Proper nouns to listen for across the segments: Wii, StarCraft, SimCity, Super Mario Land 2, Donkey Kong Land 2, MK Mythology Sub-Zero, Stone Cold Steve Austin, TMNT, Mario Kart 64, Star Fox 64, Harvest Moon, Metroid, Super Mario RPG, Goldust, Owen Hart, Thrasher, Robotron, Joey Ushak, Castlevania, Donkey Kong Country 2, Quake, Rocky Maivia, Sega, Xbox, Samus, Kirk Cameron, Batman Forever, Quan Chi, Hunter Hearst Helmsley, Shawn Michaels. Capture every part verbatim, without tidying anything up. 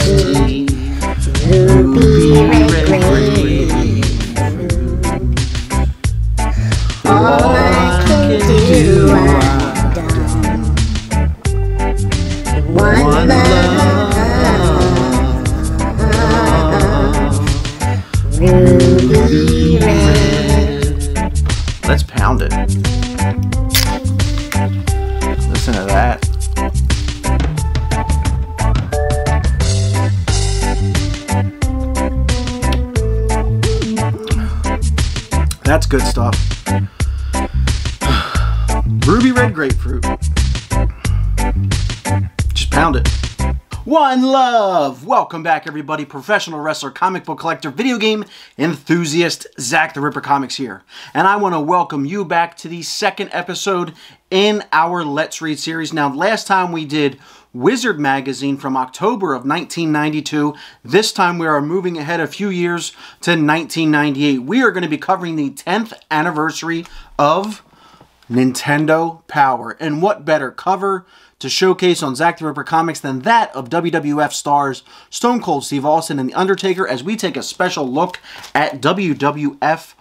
green, ruby red green. All I can do I've done. One love, ruby red. Let's pound it. Listen to that. That's good stuff. Ruby red grapefruit. Just pound it. One love! Welcome back, everybody. Professional wrestler, comic book collector, video game enthusiast, Zac the Ripper Comics here. And I want to welcome you back to the second episode in our Let's Read series. Now, last time we did Wizard Magazine from October of nineteen ninety-two. This time we are moving ahead a few years to nineteen ninety-eight. We are going to be covering the tenth anniversary of Nintendo Power. And what better cover to showcase on Zac the Ripper Comics than that of W W F stars Stone Cold Steve Austin and The Undertaker as we take a special look at W W F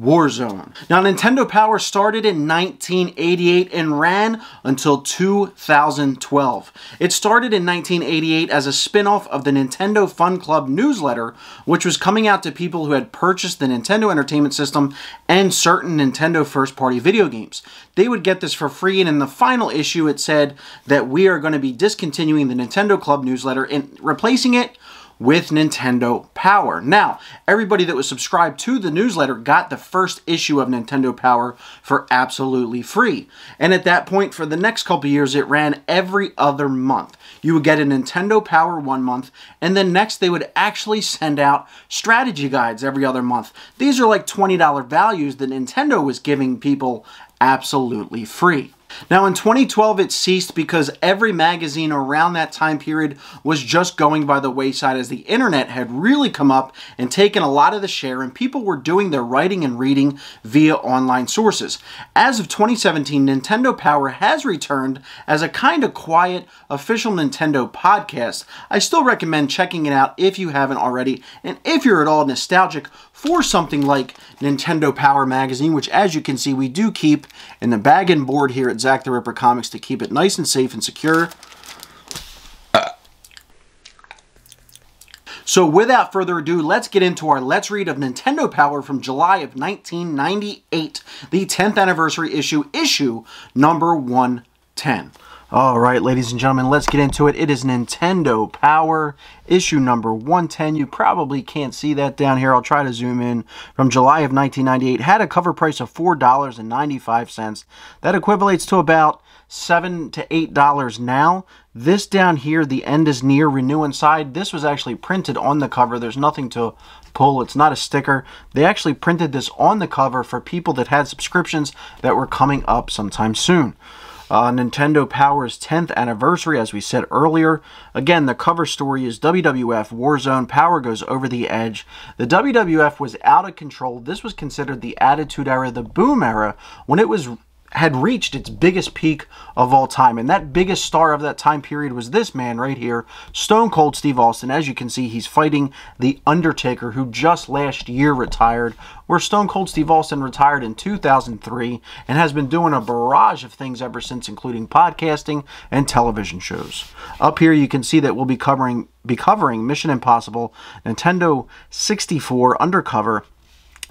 Warzone. Now, Nintendo Power started in nineteen eighty-eight and ran until two thousand twelve. It started in nineteen eighty-eight as a spin-off of the Nintendo Fun Club newsletter, which was coming out to people who had purchased the Nintendo Entertainment System and certain Nintendo first-party video games. They would get this for free, and in the final issue it said that we are going to be discontinuing the Nintendo Club newsletter and replacing it with Nintendo Power. Now, everybody that was subscribed to the newsletter got the first issue of Nintendo Power for absolutely free. And at that point, for the next couple years, it ran every other month. You would get a Nintendo Power one month, and then next they would actually send out strategy guides every other month. These are like twenty dollar values that Nintendo was giving people absolutely free. Now, in twenty twelve, it ceased because every magazine around that time period was just going by the wayside as the internet had really come up and taken a lot of the share, and people were doing their writing and reading via online sources. As of twenty seventeen, Nintendo Power has returned as a kind of quiet, official Nintendo podcast. I still recommend checking it out if you haven't already, and if you're at all nostalgic for something like Nintendo Power Magazine, which, as you can see, we do keep in the bag and board here at Zac the Ripper Comics to keep it nice and safe and secure. Uh. So without further ado, let's get into our Let's Read of Nintendo Power from July of nineteen ninety-eight, the tenth anniversary issue, issue number one ten. All right, ladies and gentlemen, let's get into it. It is Nintendo Power, issue number one ten. You probably can't see that down here. I'll try to zoom in. From July of nineteen ninety-eight, had a cover price of four dollars and ninety-five cents. That equates to about seven to eight dollars now. This down here, The End is Near, Renew Inside, this was actually printed on the cover. There's nothing to pull. It's not a sticker. They actually printed this on the cover for people that had subscriptions that were coming up sometime soon. Uh, Nintendo Power's tenth anniversary, as we said earlier. Again, the cover story is W W F Warzone. Power goes over the edge. The W W F was out of control. This was considered the Attitude Era, the Boom Era, when it was had reached its biggest peak of all time. And that biggest star of that time period was this man right here, Stone Cold Steve Austin. As you can see, he's fighting The Undertaker, who just last year retired, where Stone Cold Steve Austin retired in two thousand three and has been doing a barrage of things ever since, including podcasting and television shows. Up here, you can see that we'll be covering, be covering Mission Impossible, Nintendo sixty-four, Undercover.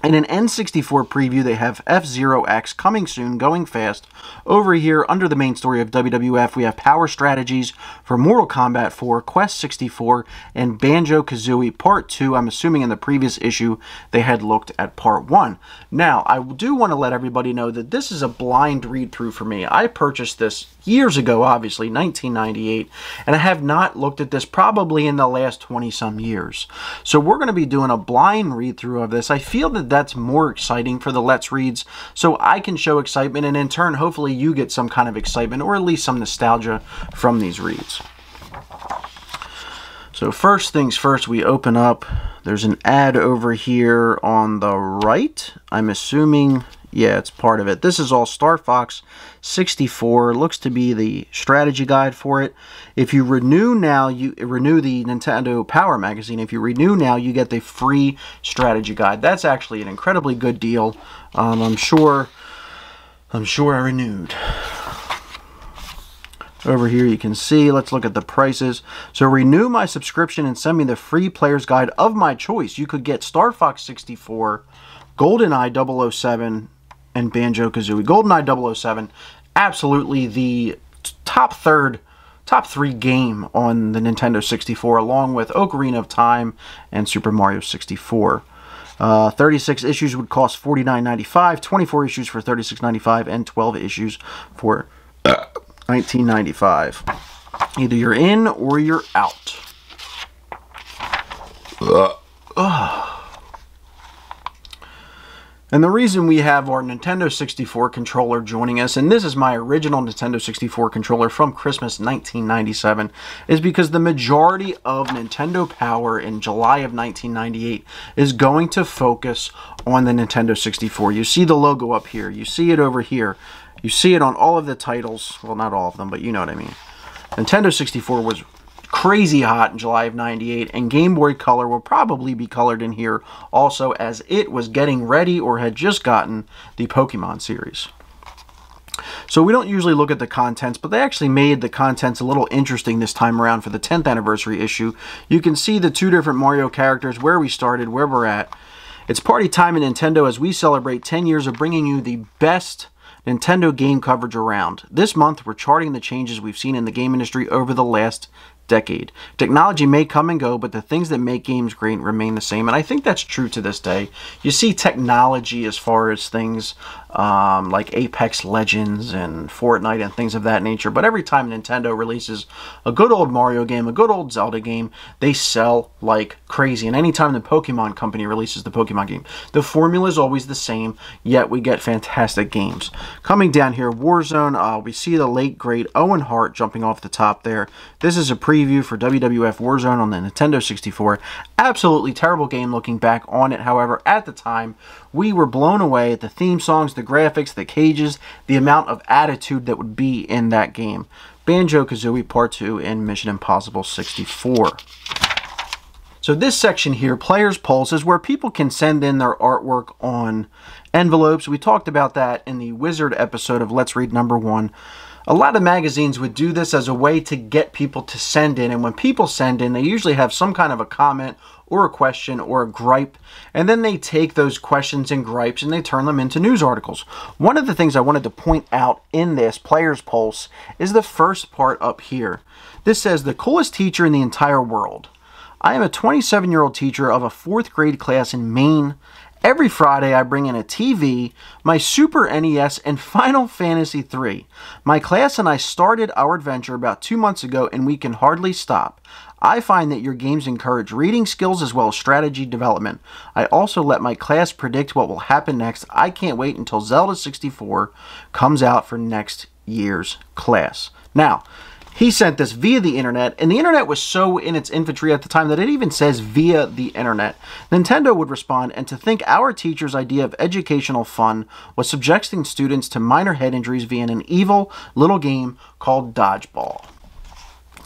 In an N sixty-four preview, they have F-Zero X, Coming Soon, Going Fast. Over here, under the main story of W W F, we have Power Strategies for Mortal Kombat four, Quest sixty-four, and Banjo-Kazooie Part two. I'm assuming in the previous issue, they had looked at Part one. Now, I do want to let everybody know that this is a blind read-through for me. I purchased this years ago, obviously, nineteen ninety-eight, and I have not looked at this probably in the last twenty-some years. So we're going to be doing a blind read-through of this. I feel that that's more exciting for the Let's Reads, so I can show excitement, and in turn, hopefully you get some kind of excitement, or at least some nostalgia from these reads. So first things first, we open up. There's an ad over here on the right. I'm assuming Yeah, it's part of it. This is all Star Fox sixty-four. Looks to be the strategy guide for it. If you renew now, you renew the Nintendo Power magazine. If you renew now, you get the free strategy guide. That's actually an incredibly good deal. Um, I'm sure. I'm sure I renewed. Over here you can see, let's look at the prices. So renew my subscription and send me the free player's guide of my choice. You could get Star Fox sixty-four, GoldenEye double oh seven, and Banjo-Kazooie. GoldenEye double oh seven, absolutely the top third, top three game on the Nintendo sixty-four, along with Ocarina of Time and Super Mario sixty-four. Uh, thirty-six issues would cost forty-nine ninety-five, twenty-four issues for thirty-six ninety-five, and twelve issues for nineteen ninety-five. Either you're in or you're out. Uh. Ugh. And the reason we have our Nintendo sixty-four controller joining us, and this is my original Nintendo sixty-four controller from Christmas nineteen ninety-seven, is because the majority of Nintendo Power in July of nineteen ninety-eight is going to focus on the Nintendo sixty-four. You see the logo up here. You see it over here. You see it on all of the titles. Well, not all of them, but you know what I mean. Nintendo sixty-four was crazy hot in July of ninety-eight, and Game Boy Color will probably be colored in here also, as it was getting ready or had just gotten the Pokemon series. So we don't usually look at the contents, but they actually made the contents a little interesting this time around for the tenth anniversary issue. You can see the two different Mario characters, where we started, where we're at. It's party time in Nintendo as we celebrate ten years of bringing you the best Nintendo game coverage around. This month, we're charting the changes we've seen in the game industry over the last decade. Technology may come and go, but the things that make games great remain the same, and I think that's true to this day. You see technology as far as things um, like Apex Legends and Fortnite and things of that nature, but every time Nintendo releases a good old Mario game, a good old Zelda game, they sell like crazy. And anytime the Pokemon company releases the Pokemon game, the formula is always the same, yet we get fantastic games. Coming down here, Warzone, uh, we see the late great Owen Hart jumping off the top there. This is a preview for W W F Warzone on the Nintendo sixty-four. Absolutely terrible game looking back on it. However, at the time, we were blown away at the theme songs, the graphics, the cages, the amount of attitude that would be in that game. Banjo-Kazooie Part two and Mission Impossible sixty-four. So this section here, Player's Pulse, is where people can send in their artwork on envelopes. We talked about that in the Wizard episode of Let's Read Number One. A lot of magazines would do this as a way to get people to send in, and when people send in, they usually have some kind of a comment or a question or a gripe, and then they take those questions and gripes and they turn them into news articles. One of the things I wanted to point out in this Player's Pulse is the first part up here. This says, "The coolest teacher in the entire world. I am a twenty-seven-year-old teacher of a fourth grade class in Maine. Every Friday I bring in a T V, my Super N E S, and Final Fantasy three. My class and I started our adventure about two months ago, and we can hardly stop. I find that your games encourage reading skills as well as strategy development. I also let my class predict what will happen next. I can't wait until Zelda sixty-four comes out for next year's class." Now, he sent this via the internet, and the internet was so in its infancy at the time that it even says via the internet. Nintendo would respond, "And to think our teacher's idea of educational fun was subjecting students to minor head injuries via an evil little game called dodgeball."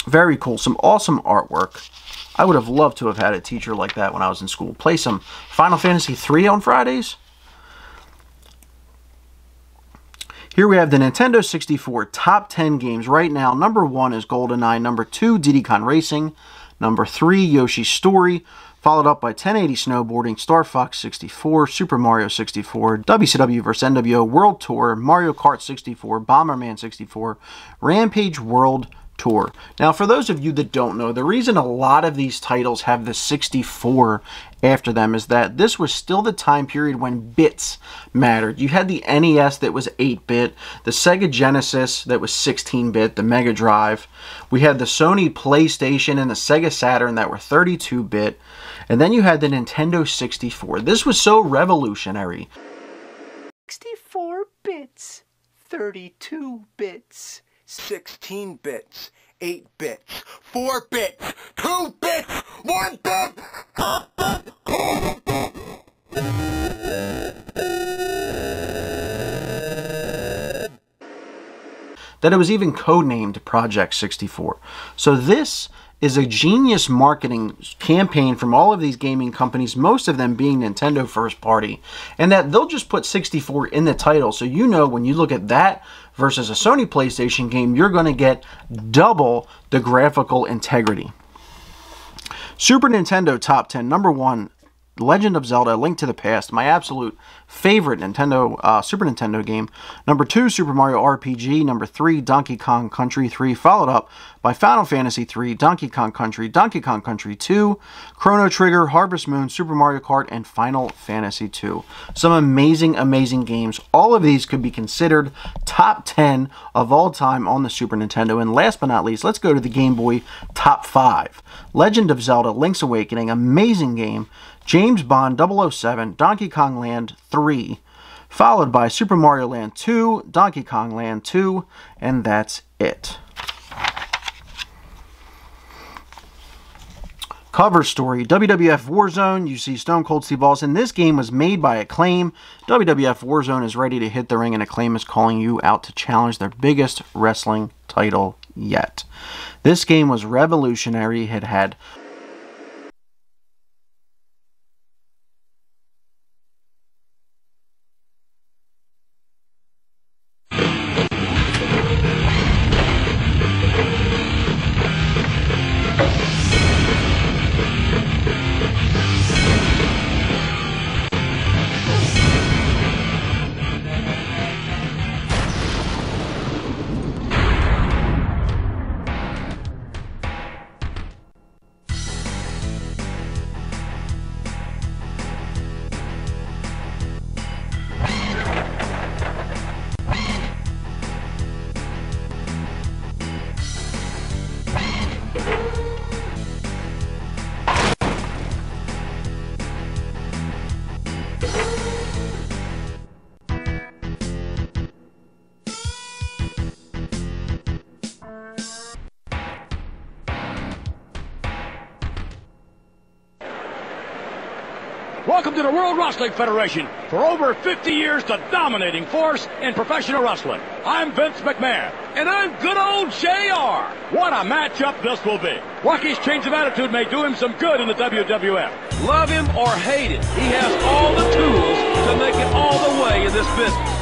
Very cool. Some awesome artwork. I would have loved to have had a teacher like that when I was in school. Play some Final Fantasy three on Fridays. Here we have the Nintendo sixty-four top ten games right now. Number one is GoldenEye, number two, Diddy Kong Racing, number three, Yoshi's Story, followed up by ten eighty Snowboarding, Star Fox sixty-four, Super Mario sixty-four, W C W versus. N W O World Tour, Mario Kart sixty-four, Bomberman sixty-four, Rampage World Tour. Now, for those of you that don't know, the reason a lot of these titles have the sixty-four after them is that this was still the time period when bits mattered. You had the N E S that was eight bit, the Sega Genesis that was sixteen bit, the Mega Drive. We had the Sony PlayStation and the Sega Saturn that were thirty-two bit, and then you had the Nintendo sixty-four. This was so revolutionary. sixty-four bits, thirty-two bits. sixteen bits, eight bits, four bits, two bits, one bit, pop, pop, pop, pop. that it was even codenamed Project sixty-four. So this is a genius marketing campaign from all of these gaming companies, most of them being Nintendo first party, and that they'll just put sixty-four in the title, so you know when you look at that versus a Sony PlayStation game, you're going to get double the graphical integrity. Super Nintendo Top ten. Number one, Legend of Zelda: A Link to the Past, my absolute favorite Nintendo uh, Super Nintendo game. Number two, Super Mario R P G. Number three, Donkey Kong Country three, followed up by Final Fantasy three, Donkey Kong Country, Donkey Kong Country two, Chrono Trigger, Harvest Moon, Super Mario Kart, and Final Fantasy two. Some amazing, amazing games. All of these could be considered top ten of all time on the Super Nintendo. And last but not least, let's go to the Game Boy Top five. Legend of Zelda: Link's Awakening, amazing game. James Bond double oh seven, Donkey Kong Land three, followed by Super Mario Land two, Donkey Kong Land two, and that's it. Cover story, W W F Warzone, you see Stone Cold Steve Austin. This game was made by Acclaim. W W F Warzone is ready to hit the ring, and Acclaim is calling you out to challenge their biggest wrestling title yet. This game was revolutionary. It had had Welcome to the World Wrestling Federation, for over fifty years the dominating force in professional wrestling. I'm Vince McMahon, and I'm good old J R. What a matchup this will be. Rocky's change of attitude may do him some good in the W W F. Love him or hate it, he has all the tools to make it all the way in this business.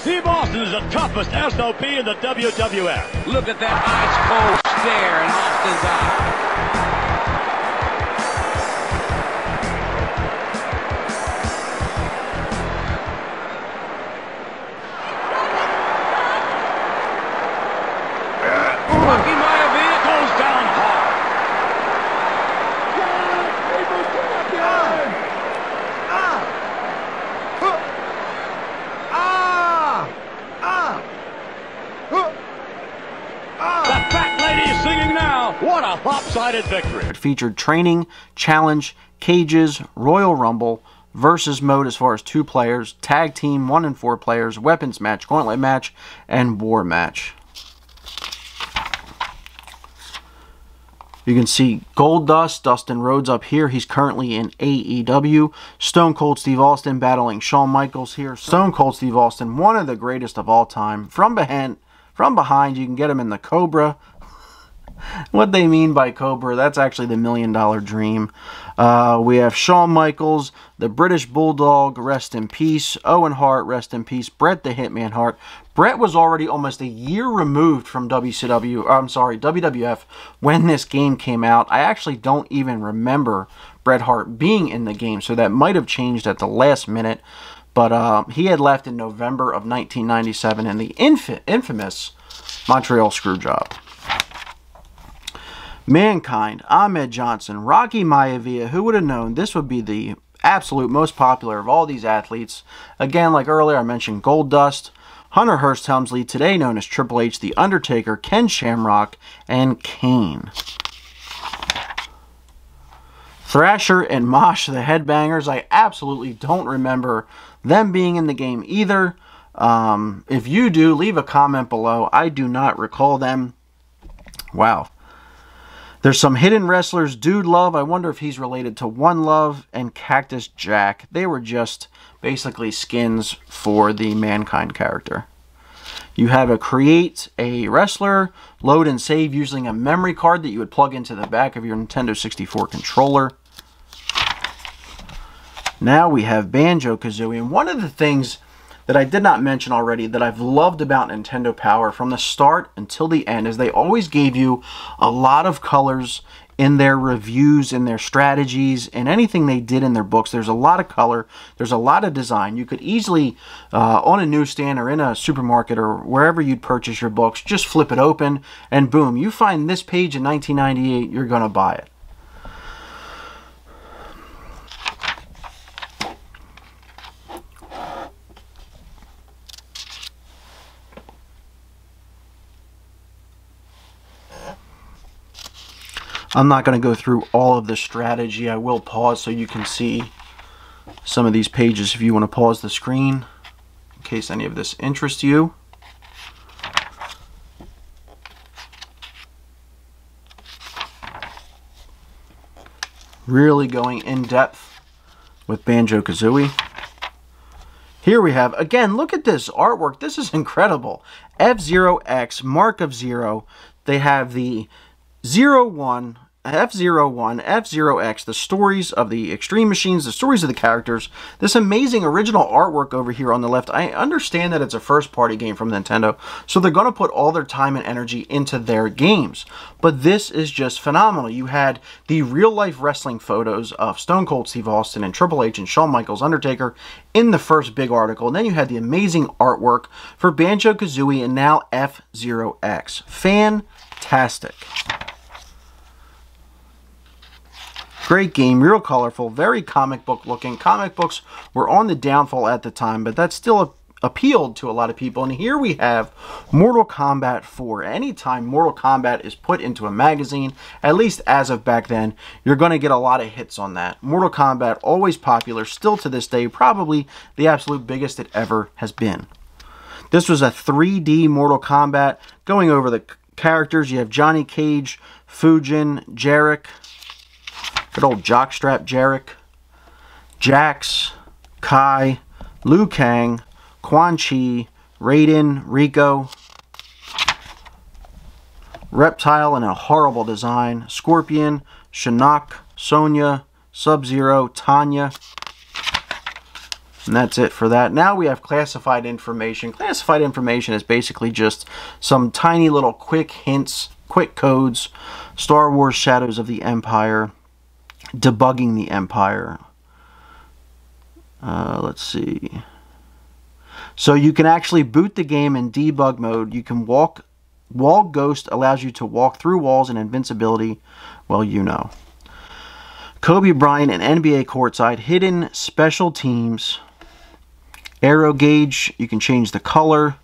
Steve Austin is the toughest S O B in the W W F. Look at that ice cold stare in Austin's eye. Rocky Maivia goes down hard. What a lopsided victory. It featured training, challenge, cages, Royal Rumble, versus mode as far as two players, tag team, one and four players, weapons match, gauntlet match, and war match. You can see Goldust, Dustin Rhodes up here. He's currently in A E W. Stone Cold Steve Austin battling Shawn Michaels here. Stone Cold Steve Austin, one of the greatest of all time. From behind, from behind you can get him in the Cobra. What they mean by Cobra, that's actually the Million Dollar Dream. Uh, we have Shawn Michaels, the British Bulldog, rest in peace. Owen Hart, rest in peace. Bret the Hitman Hart. Bret was already almost a year removed from W C W, I'm sorry, W W F when this game came out. I actually don't even remember Bret Hart being in the game, so that might have changed at the last minute. But uh, he had left in November of nineteen ninety-seven in the inf- infamous Montreal Screwjob. Mankind, Ahmed Johnson, Rocky Maivia, who would have known this would be the absolute most popular of all these athletes. Again, like earlier, I mentioned Goldust, Hunter Hearst Helmsley, today known as Triple H, The Undertaker, Ken Shamrock, and Kane. Thrasher and Mosh, the Headbangers, I absolutely don't remember them being in the game either. Um, if you do, leave a comment below. I do not recall them. Wow. There's some hidden wrestlers. Dude Love, I wonder if he's related to One Love, and Cactus Jack. They were just basically skins for the Mankind character. You have a create a wrestler, load and save using a memory card that you would plug into the back of your Nintendo sixty-four controller. Now we have Banjo-Kazooie, and one of the things that I did not mention already that I've loved about Nintendo Power from the start until the end is they always gave you a lot of colors in their reviews, in their strategies, and anything they did in their books. There's a lot of color. There's a lot of design. You could easily, uh, on a newsstand or in a supermarket or wherever you'd purchase your books, just flip it open, and boom, you find this page in nineteen ninety-eight, you're going to buy it. I'm not going to go through all of the strategy. I will pause so you can see some of these pages if you want to pause the screen in case any of this interests you. Really going in depth with Banjo-Kazooie. Here we have, again, look at this artwork. This is incredible. F-Zero X, Mark of Zero. They have the zero one, F zero one, F zero X, the stories of the Extreme Machines, the stories of the characters, this amazing original artwork over here on the left. I understand that it's a first-party game from Nintendo, so they're going to put all their time and energy into their games. But this is just phenomenal. You had the real-life wrestling photos of Stone Cold Steve Austin and Triple H and Shawn Michaels, Undertaker, in the first big article. And then you had the amazing artwork for Banjo-Kazooie and now F zero X. Fantastic. Great game, real colorful, very comic book looking. Comic books were on the downfall at the time, but that still appealed to a lot of people. And here we have Mortal Kombat four. Anytime Mortal Kombat is put into a magazine, at least as of back then, you're going to get a lot of hits on that. Mortal Kombat, always popular, still to this day, probably the absolute biggest it ever has been. This was a three D Mortal Kombat. Going over the characters, you have Johnny Cage, Fujin, Jarek. Good old Jockstrap Jarek, Jax, Kai, Liu Kang, Quan Chi, Raiden, Rico, Reptile in a horrible design, Scorpion, Shinnok, Sonya, Sub-Zero, Tanya. And that's it for that. Now we have classified information. Classified information is basically just some tiny little quick hints, quick codes, Star Wars Shadows of the Empire, Debugging the Empire. Uh, let's see. So you can actually boot the game in debug mode. You can walk. Wall Ghost allows you to walk through walls and invincibility. Well, you know. Kobe Bryant and N B A courtside. Hidden special teams. Aero gauge. You can change the color.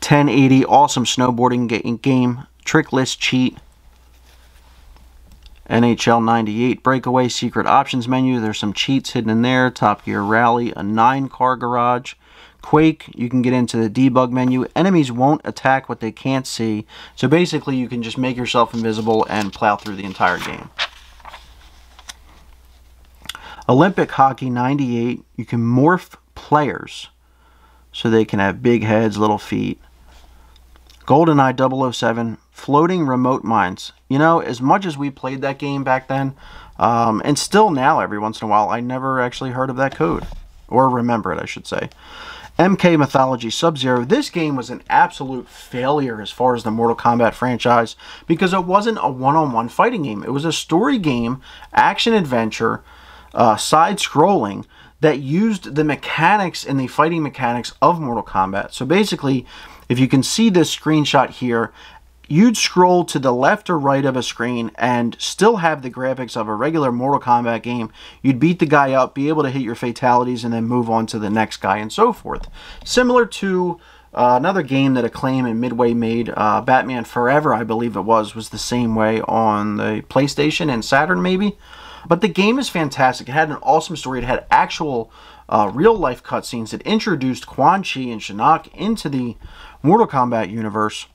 ten eighty. Awesome snowboarding ga- game. Trick list cheat. N H L ninety-eight breakaway, secret options menu. There's some cheats hidden in there. Top Gear Rally, a nine car garage. Quake, you can get into the debug menu. Enemies won't attack what they can't see. So basically you can just make yourself invisible and plow through the entire game. Olympic hockey ninety-eight, you can morph players so they can have big heads, little feet. GoldenEye double oh seven, floating remote mines. You know, as much as we played that game back then, um, and still now every once in a while, I never actually heard of that code. Or remember it, I should say. M K Mythology Sub-Zero. This game was an absolute failure as far as the Mortal Kombat franchise because it wasn't a one-on-one fighting game. It was a story game, action-adventure, uh, side-scrolling, that used the mechanics and the fighting mechanics of Mortal Kombat. So basically, if you can see this screenshot here, you'd scroll to the left or right of a screen and still have the graphics of a regular Mortal Kombat game. You'd beat the guy up, be able to hit your fatalities, and then move on to the next guy and so forth. Similar to uh, another game that Acclaim and Midway made, uh, Batman Forever, I believe it was, was the same way on the PlayStation and Saturn maybe. But the game is fantastic. It had an awesome story. It had actual uh, real-life cutscenes that introduced Quan Chi and Shinnok into the Mortal Kombat universe.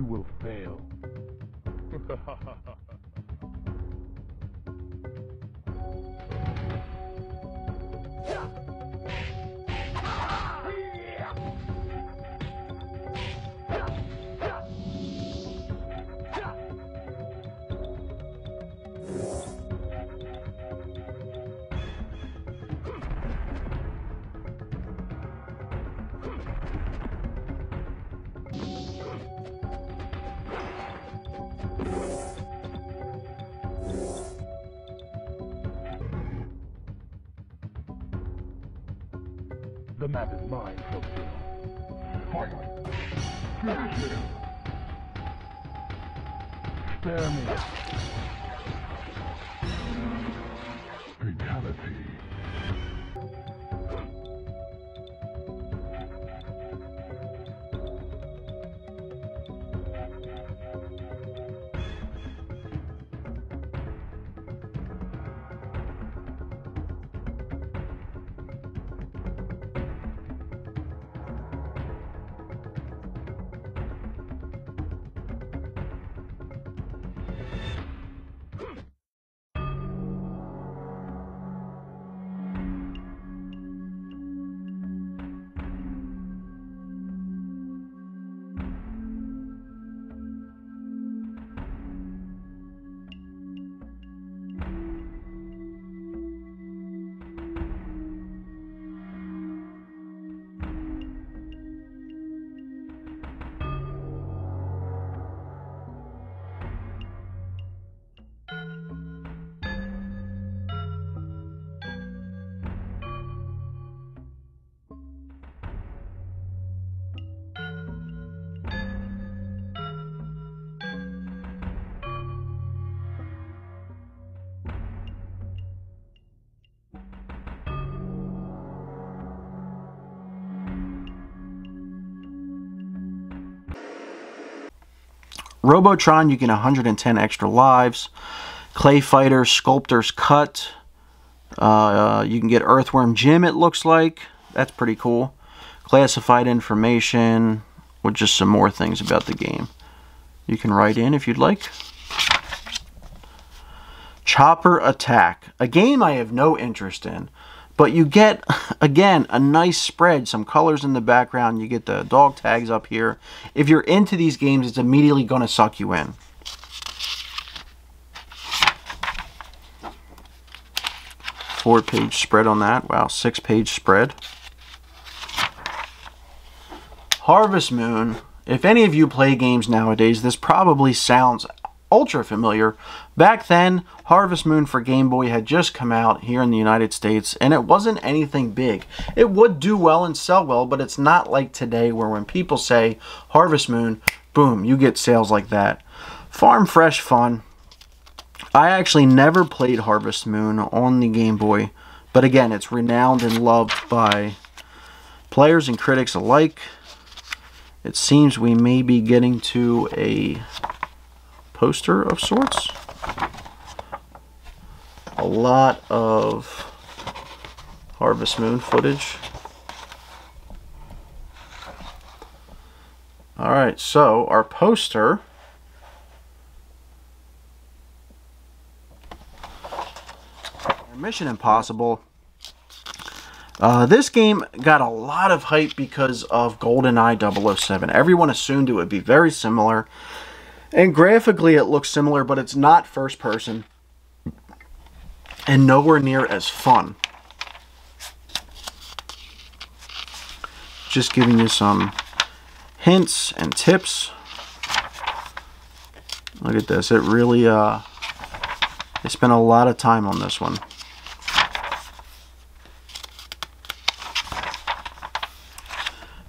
you will fail. The map is mine, F-Zero. Finally. Finish him. Spare me. Fatality. Robotron, you get one hundred ten extra lives. Clay Fighter, Sculptor's Cut. Uh, you can get Earthworm Jim, it looks like. That's pretty cool. Classified information with just some more things about the game. You can write in if you'd like. Chopper Attack. A game I have no interest in. But you get, again, a nice spread, some colors in the background. You get the dog tags up here. If you're into these games, it's immediately going to suck you in. Four-page spread on that. Wow, six-page spread. Harvest Moon. If any of you play games nowadays, this probably sounds ultra familiar. Back then, Harvest Moon for Game Boy had just come out here in the United States, and it wasn't anything big. It would do well and sell well, but it's not like today where when people say Harvest Moon, boom, you get sales like that. Farm Fresh Fun. I actually never played Harvest Moon on the Game Boy, but again, it's renowned and loved by players and critics alike. It seems we may be getting to a poster of sorts. A lot of Harvest Moon footage. All right, so our poster Mission Impossible. Uh, this game got a lot of hype because of GoldenEye double oh seven. Everyone assumed it would be very similar. And graphically it looks similar, but it's not first person and nowhere near as fun. Just giving you some hints and tips. Look at this. It really, uh, they spent a lot of time on this one.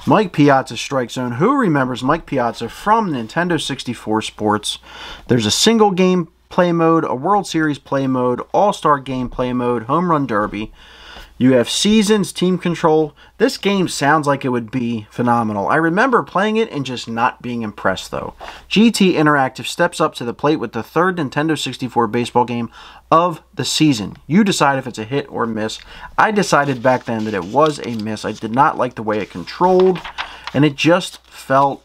Mike Piazza Strike Zone. Who remembers Mike Piazza from Nintendo sixty-four Sports? There's a single game play mode, a World Series play mode, All-Star game play mode, Home Run Derby. You have seasons, team control. This game sounds like it would be phenomenal. I remember playing it and just not being impressed, though. G T Interactive steps up to the plate with the third Nintendo sixty-four baseball game of the season. You decide if it's a hit or miss. I decided back then that it was a miss. I did not like the way it controlled, and it just felt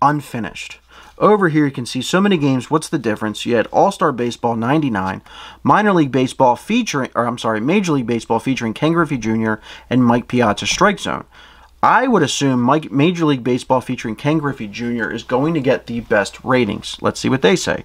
unfinished. Over here you can see so many games. What's the difference? You had All-Star Baseball ninety-nine, Minor League Baseball featuring, or I'm sorry, Major League Baseball featuring Ken Griffey Junior and Mike Piazza Strike Zone. I would assume Mike, Major League Baseball featuring Ken Griffey Junior is going to get the best ratings. Let's see what they say.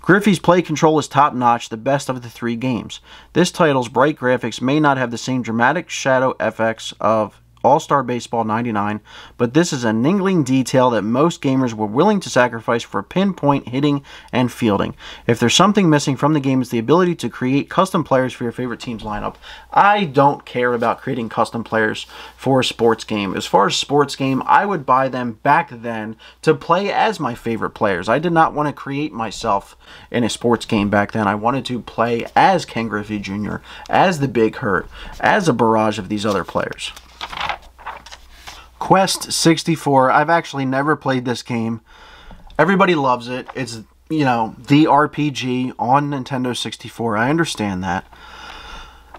Griffey's play control is top-notch, the best of the three games. This title's bright graphics may not have the same dramatic shadow effects of All-Star Baseball ninety-nine, but this is a niggling detail that most gamers were willing to sacrifice for pinpoint hitting and fielding. If there's something missing from the game, it's the ability to create custom players for your favorite team's lineup. I don't care about creating custom players for a sports game. As far as sports game, I would buy them back then to play as my favorite players. I did not want to create myself in a sports game back then. I wanted to play as Ken Griffey Junior, as the Big Hurt, as a barrage of these other players. Quest sixty-four. I've actually never played this game. Everybody loves it. It's, you know, the R P G on Nintendo sixty-four. I understand that.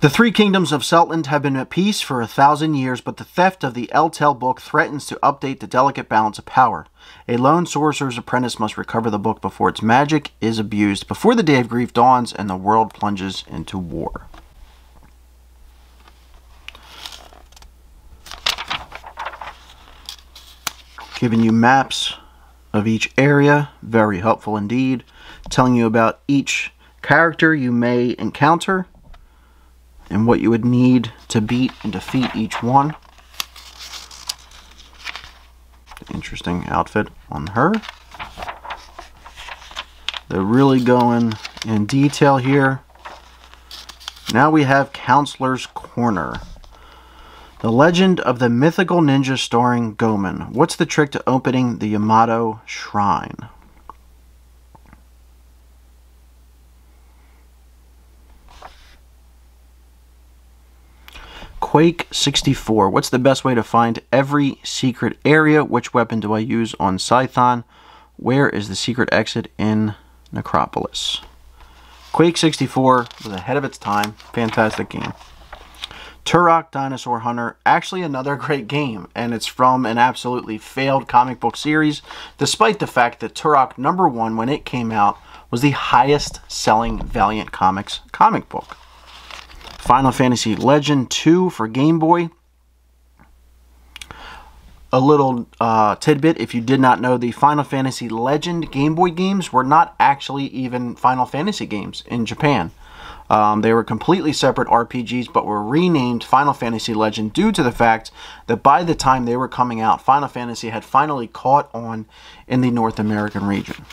The three kingdoms of Seltland have been at peace for a thousand years, but the theft of the Eltel book threatens to update the delicate balance of power. A lone sorcerer's apprentice must recover the book before its magic is abused, before the day of grief dawns and the world plunges into war. Giving you maps of each area, very helpful indeed. Telling you about each character you may encounter and what you would need to beat and defeat each one. Interesting outfit on her. They're really going in detail here. Now we have Counselor's Corner. The Legend of the Mythical Ninja starring Goemon. What's the trick to opening the Yamato Shrine? Quake sixty-four. What's the best way to find every secret area? Which weapon do I use on Scython? Where is the secret exit in Necropolis? Quake sixty-four was ahead of its time. Fantastic game. Turok Dinosaur Hunter, actually another great game, and it's from an absolutely failed comic book series, despite the fact that Turok number one, when it came out, was the highest selling Valiant Comics comic book. Final Fantasy Legend two for Game Boy. A little uh, tidbit, if you did not know, the Final Fantasy Legend Game Boy games were not actually even Final Fantasy games in Japan. Um, they were completely separate R P Gs, but were renamed Final Fantasy Legend due to the fact that by the time they were coming out, Final Fantasy had finally caught on in the North American region.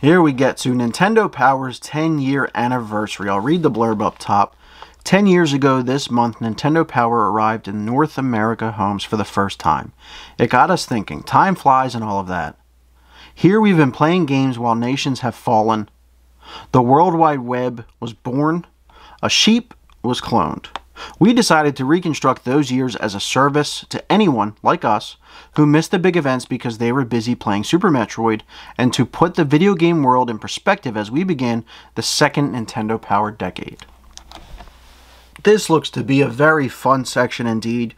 Here we get to Nintendo Power's ten year anniversary. I'll read the blurb up top. Ten years ago this month, Nintendo Power arrived in North America homes for the first time. It got us thinking. Time flies and all of that. Here we've been playing games while nations have fallen. The World Wide Web was born. A sheep was cloned. We decided to reconstruct those years as a service to anyone, like us, who missed the big events because they were busy playing Super Metroid, and to put the video game world in perspective as we begin the second Nintendo Power decade. This looks to be a very fun section indeed.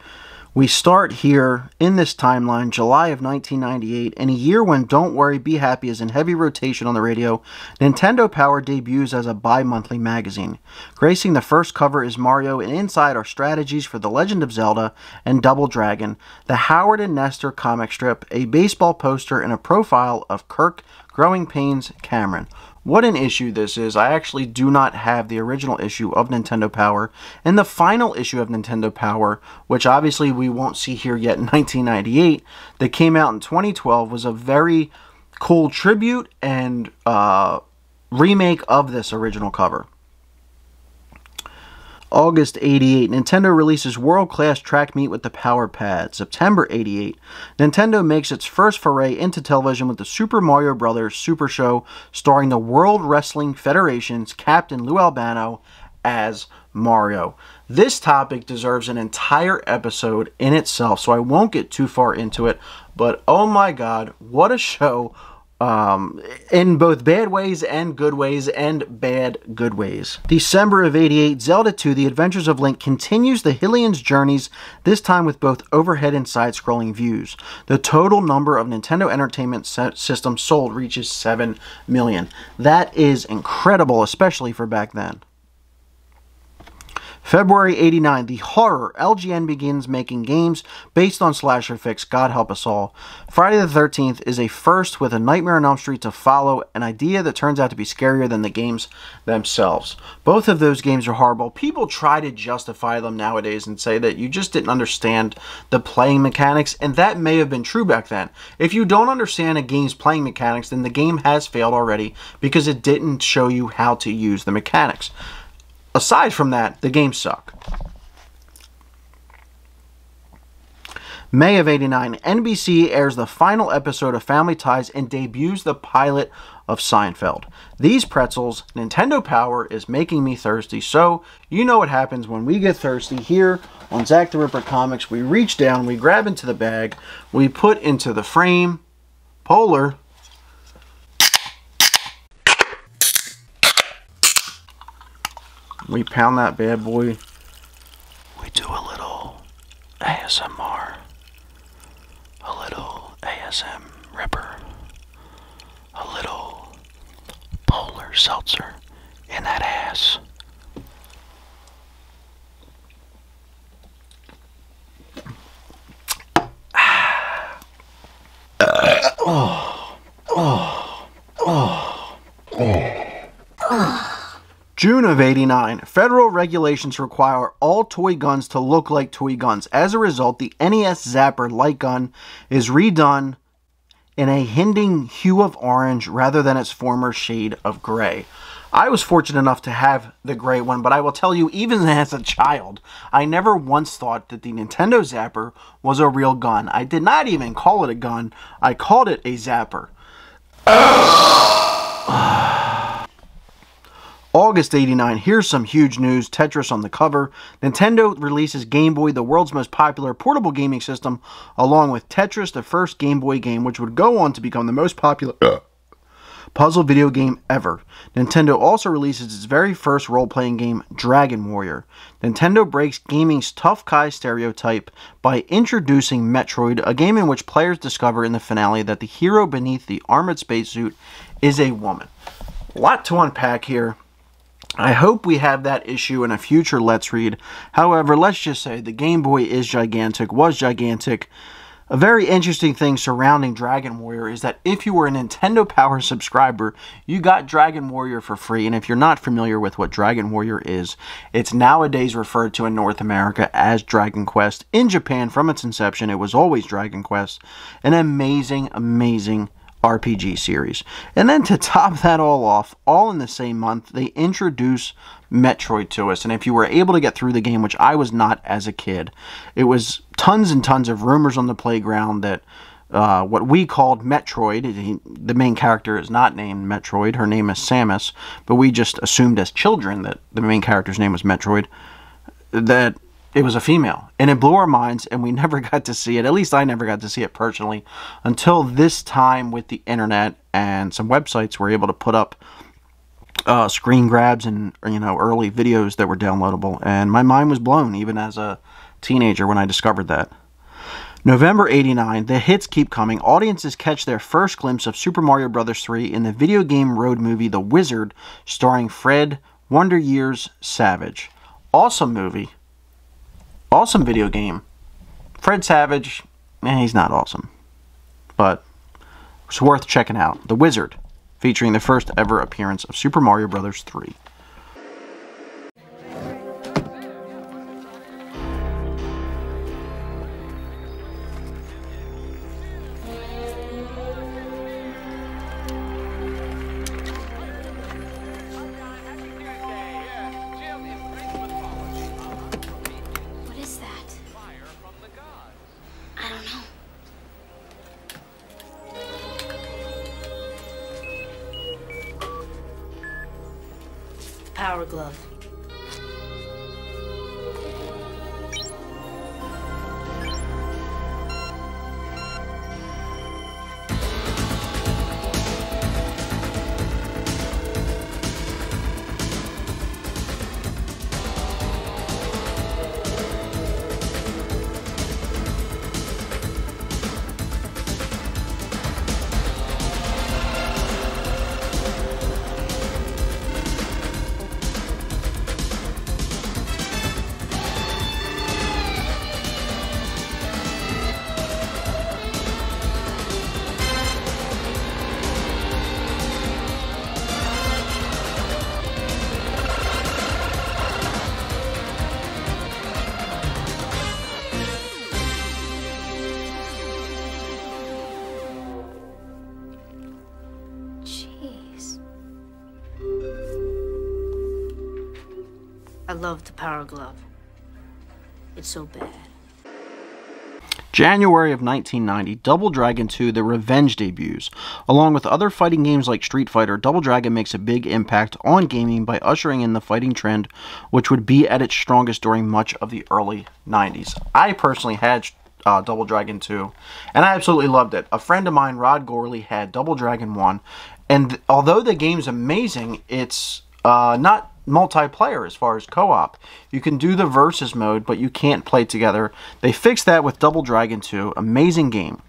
We start here in this timeline, July of nineteen ninety-eight, in a year when Don't Worry, Be Happy is in heavy rotation on the radio. Nintendo Power debuts as a bi-monthly magazine. Gracing the first cover is Mario, and inside are strategies for The Legend of Zelda and Double Dragon, the Howard and Nestor comic strip, a baseball poster, and a profile of Kirk Growing Pains Cameron. What an issue this is. I actually do not have the original issue of Nintendo Power. And the final issue of Nintendo Power, which obviously we won't see here yet in nineteen ninety-eight, that came out in twenty twelve, was a very cool tribute and uh, remake of this original cover. August eighty-eight, Nintendo releases world-class track meet with the Power Pad. September eighty-eight, Nintendo makes its first foray into television with the Super Mario Brothers Super Show, starring the World Wrestling Federation's Captain Lou Albano as Mario. This topic deserves an entire episode in itself, so I won't get too far into it, but oh my god, what a show! um, in both bad ways and good ways, and bad good ways. December of eighty-eight, Zelda two, The Adventures of Link continues the Hylian's journeys, this time with both overhead and side-scrolling views. The total number of Nintendo Entertainment System sold reaches seven million. That is incredible, especially for back then. February eighty-nine, The Horror. L G N begins making games based on slasher fix, God help us all. Friday the thirteenth is a first, with A Nightmare on Elm Street to follow, an idea that turns out to be scarier than the games themselves. Both of those games are horrible. People try to justify them nowadays and say that you just didn't understand the playing mechanics, and that may have been true back then. If you don't understand a game's playing mechanics, then the game has failed already because it didn't show you how to use the mechanics. Aside from that, the games suck. May of eighty-nine, N B C airs the final episode of Family Ties and debuts the pilot of Seinfeld. These pretzels, Nintendo Power, is making me thirsty, so you know what happens when we get thirsty here on Zac the Ripper Comics. We reach down, we grab into the bag, we put into the frame, polar, we pound that bad boy. We do a little A S M R. A little A S M Ripper. A little polar seltzer in that ass. Ah. Uh. Oh. Oh. Oh. Oh. Oh. June of eighty-nine, federal regulations require all toy guns to look like toy guns. As a result, the N E S Zapper light gun is redone in a hinting hue of orange rather than its former shade of gray. I was fortunate enough to have the gray one, but I will tell you, even as a child, I never once thought that the Nintendo Zapper was a real gun. I did not even call it a gun. I called it a zapper. August eighty-nine, here's some huge news. Tetris on the cover. Nintendo releases Game Boy, the world's most popular portable gaming system, along with Tetris, the first Game Boy game, which would go on to become the most popular uh, puzzle video game ever. Nintendo also releases its very first role-playing game, Dragon Warrior. Nintendo breaks gaming's tough guy stereotype by introducing Metroid, a game in which players discover in the finale that the hero beneath the armored spacesuit is a woman. A lot to unpack here. I hope we have that issue in a future Let's Read. However, let's just say the Game Boy is gigantic, was gigantic. A very interesting thing surrounding Dragon Warrior is that if you were a Nintendo Power subscriber, you got Dragon Warrior for free. And if you're not familiar with what Dragon Warrior is, it's nowadays referred to in North America as Dragon Quest. In Japan, from its inception, it was always Dragon Quest. An amazing, amazing R P G series. And then to top that all off, all in the same month, they introduce Metroid to us. And if you were able to get through the game, which I was not as a kid, it was tons and tons of rumors on the playground that uh, what we called Metroid, he, the main character is not named Metroid, her name is Samus, but we just assumed as children that the main character's name was Metroid, that it was a female, and it blew our minds, and we never got to see it. At least I never got to see it personally until this time with the internet, and some websites were able to put up uh, screen grabs and, you know, early videos that were downloadable, and my mind was blown even as a teenager when I discovered that. November eighty-nine, the hits keep coming. Audiences catch their first glimpse of Super Mario Bros. three in the video game road movie The Wizard, starring Fred Wonder Years Savage. Awesome movie. Awesome video game. Fred Savage, eh, he's not awesome, but it's worth checking out. The Wizard, featuring the first ever appearance of Super Mario Bros. three. Power glove. I love the Power Glove. It's so bad. January of nineteen ninety, Double Dragon two: The Revenge debuts. Along with other fighting games like Street Fighter, Double Dragon makes a big impact on gaming by ushering in the fighting trend, which would be at its strongest during much of the early nineties. I personally had uh, Double Dragon two, and I absolutely loved it. A friend of mine, Rod Gorley, had Double Dragon one, and although the game's amazing, it's uh, not multiplayer as far as co-op. You can do the versus mode, but you can't play together. They fixed that with Double Dragon two. Amazing game.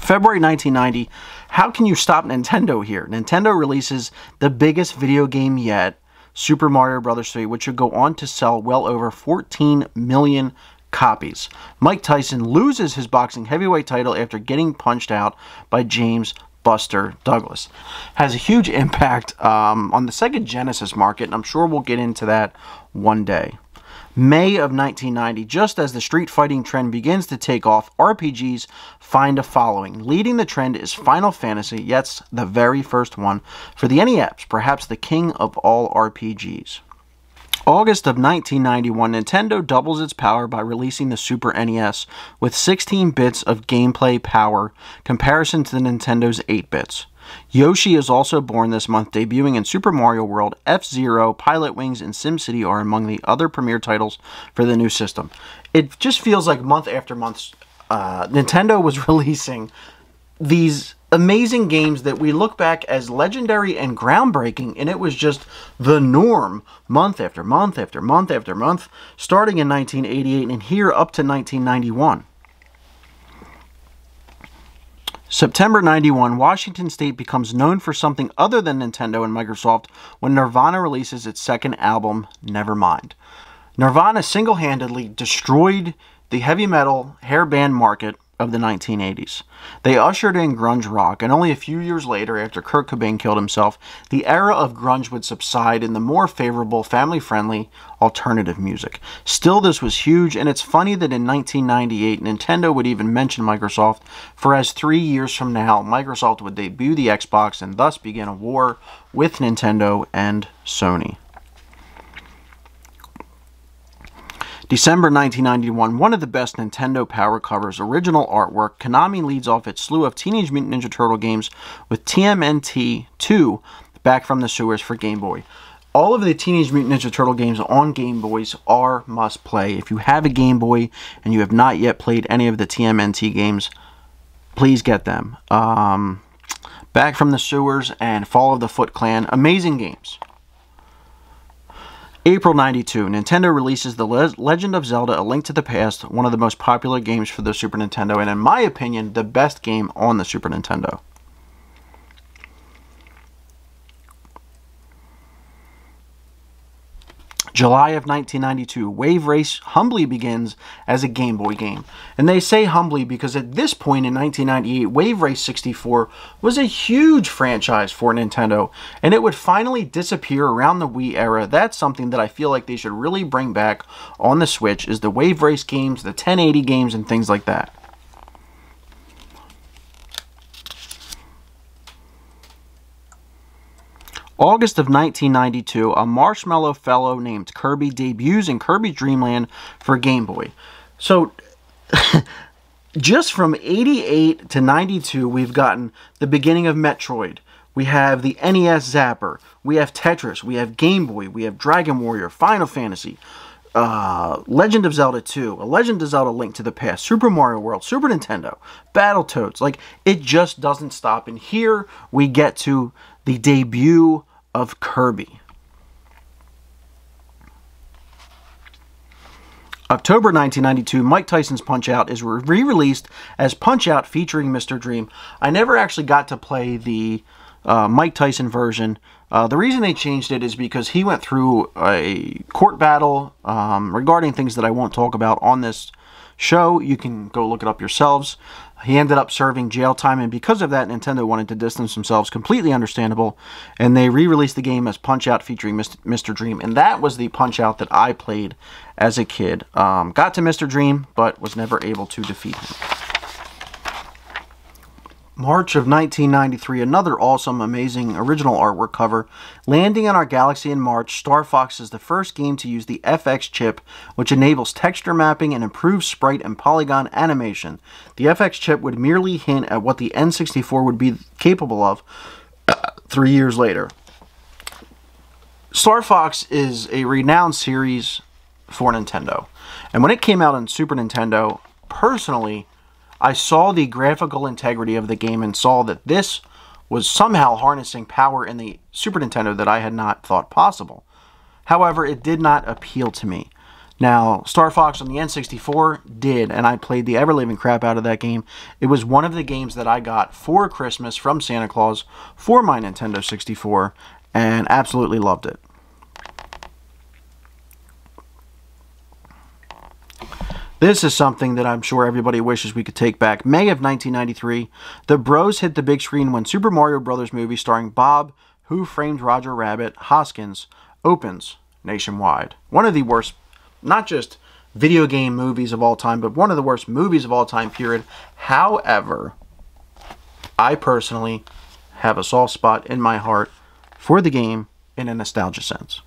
February nineteen ninety, how can you stop Nintendo here? Nintendo releases the biggest video game yet, Super Mario Bros. three, which would go on to sell well over fourteen million copies. Mike Tyson loses his boxing heavyweight title after getting punched out by James Buster Douglas. Has a huge impact um, on the Sega Genesis market, and I'm sure we'll get into that one day. May of nineteen ninety, just as the street fighting trend begins to take off, R P Gs find a following. Leading the trend is Final Fantasy, yes, the very first one, for the N E S, perhaps the king of all R P Gs. August of nineteen ninety-one, Nintendo doubles its power by releasing the Super N E S with sixteen bits of gameplay power, comparison to the Nintendo's eight bits. Yoshi is also born this month, debuting in Super Mario World. F-Zero, Pilot Wings, and SimCity are among the other premier titles for the new system. It just feels like month after month, uh, Nintendo was releasing these amazing games that we look back as legendary and groundbreaking, and it was just the norm month after month after month after month, starting in nineteen eighty-eight and here up to nineteen ninety-one. September ninety-one, Washington State becomes known for something other than Nintendo and Microsoft when Nirvana releases its second album, Nevermind. Nirvana single-handedly destroyed the heavy metal hair band market of the nineteen eighties. They ushered in grunge rock, and only a few years later, after Kurt Cobain killed himself, the era of grunge would subside in the more favorable, family-friendly alternative music. Still, this was huge, and it's funny that in nineteen ninety-eight, Nintendo would even mention Microsoft, for as three years from now, Microsoft would debut the Xbox and thus begin a war with Nintendo and Sony. December nineteen ninety-one, one of the best Nintendo Power covers, original artwork. Konami leads off its slew of Teenage Mutant Ninja Turtle games with T M N T two, Back from the Sewers for Game Boy. All of the Teenage Mutant Ninja Turtle games on Game Boys are must-play. If you have a Game Boy and you have not yet played any of the T M N T games, please get them. Um, Back from the Sewers and Fall of the Foot Clan, amazing games. April ninety-two, Nintendo releases The Legend of Zelda: A Link to the Past, one of the most popular games for the Super Nintendo, and in my opinion, the best game on the Super Nintendo. July of nineteen ninety-two, Wave Race humbly begins as a Game Boy game. And they say humbly because at this point in nineteen ninety-eight, Wave Race sixty-four was a huge franchise for Nintendo, and it would finally disappear around the Wii era. That's something that I feel like they should really bring back on the Switch, is the Wave Race games, the ten eighty games, and things like that. August of nineteen ninety-two, a marshmallow fellow named Kirby debuts in Kirby Dream Land for Game Boy. So, just from eighty-eight to ninety-two, we've gotten the beginning of Metroid. We have the N E S Zapper. We have Tetris. We have Game Boy. We have Dragon Warrior, Final Fantasy, uh, Legend of Zelda two, A Legend of Zelda: Link to the Past, Super Mario World, Super Nintendo, Battletoads. Like, it just doesn't stop. And here we get to the debut of Kirby. October nineteen ninety-two, Mike Tyson's Punch-Out! is re-released as Punch-Out! Featuring Mister Dream. I never actually got to play the uh, Mike Tyson version. Uh, the reason they changed it is because he went through a court battle um, regarding things that I won't talk about on this show. You can go look it up yourselves. He ended up serving jail time, and because of that, Nintendo wanted to distance themselves, completely understandable, and they re-released the game as Punch-Out! Featuring Mister Dream, and that was the Punch-Out! That I played as a kid. Um, got to Mister Dream, but was never able to defeat him. March of nineteen ninety-three, another awesome, amazing original artwork cover. Landing on our galaxy in March, Star Fox is the first game to use the F X chip, which enables texture mapping and improves sprite and polygon animation. The F X chip would merely hint at what the N sixty-four would be capable of three years later. Star Fox is a renowned series for Nintendo. And when it came out on Super Nintendo, personally, I saw the graphical integrity of the game and saw that this was somehow harnessing power in the Super Nintendo that I had not thought possible. However, it did not appeal to me. Now, Star Fox on the N sixty-four did, and I played the ever-living crap out of that game. It was one of the games that I got for Christmas from Santa Claus for my Nintendo sixty-four, and absolutely loved it. This is something that I'm sure everybody wishes we could take back. May of nineteen ninety-three, the bros hit the big screen when Super Mario Brothers movie starring Bob, Who Framed Roger Rabbit, Hoskins, opens nationwide. One of the worst, not just video game movies of all time, but one of the worst movies of all time, period. However, I personally have a soft spot in my heart for the game in a nostalgia sense.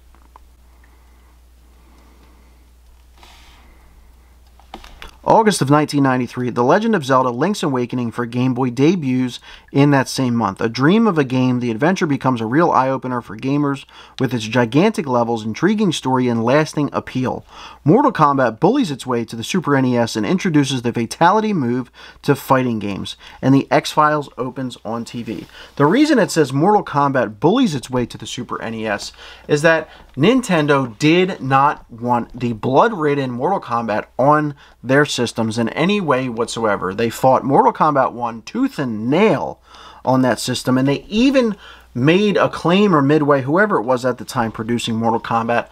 August of nineteen ninety-three, The Legend of Zelda: Link's Awakening for Game Boy debuts in that same month. A dream of a game, the adventure becomes a real eye-opener for gamers with its gigantic levels, intriguing story, and lasting appeal. Mortal Kombat bullies its way to the Super N E S and introduces the fatality move to fighting games, and The X-Files opens on T V. The reason it says Mortal Kombat bullies its way to the Super N E S is that Nintendo did not want the blood-ridden Mortal Kombat on their systems in any way whatsoever. They fought Mortal Kombat one tooth and nail on that system, and they even made Acclaim or Midway, whoever it was at the time producing Mortal Kombat,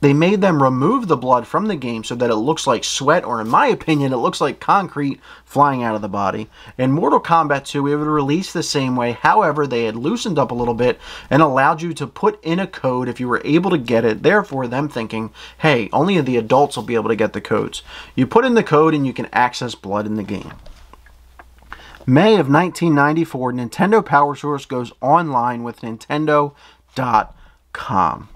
they made them remove the blood from the game so that it looks like sweat, or in my opinion, it looks like concrete flying out of the body. In Mortal Kombat two, it would release the same way. However, they had loosened up a little bit and allowed you to put in a code if you were able to get it. Therefore, them thinking, hey, only the adults will be able to get the codes. You put in the code and you can access blood in the game. May of nineteen ninety-four, Nintendo Power Source goes online with Nintendo dot com.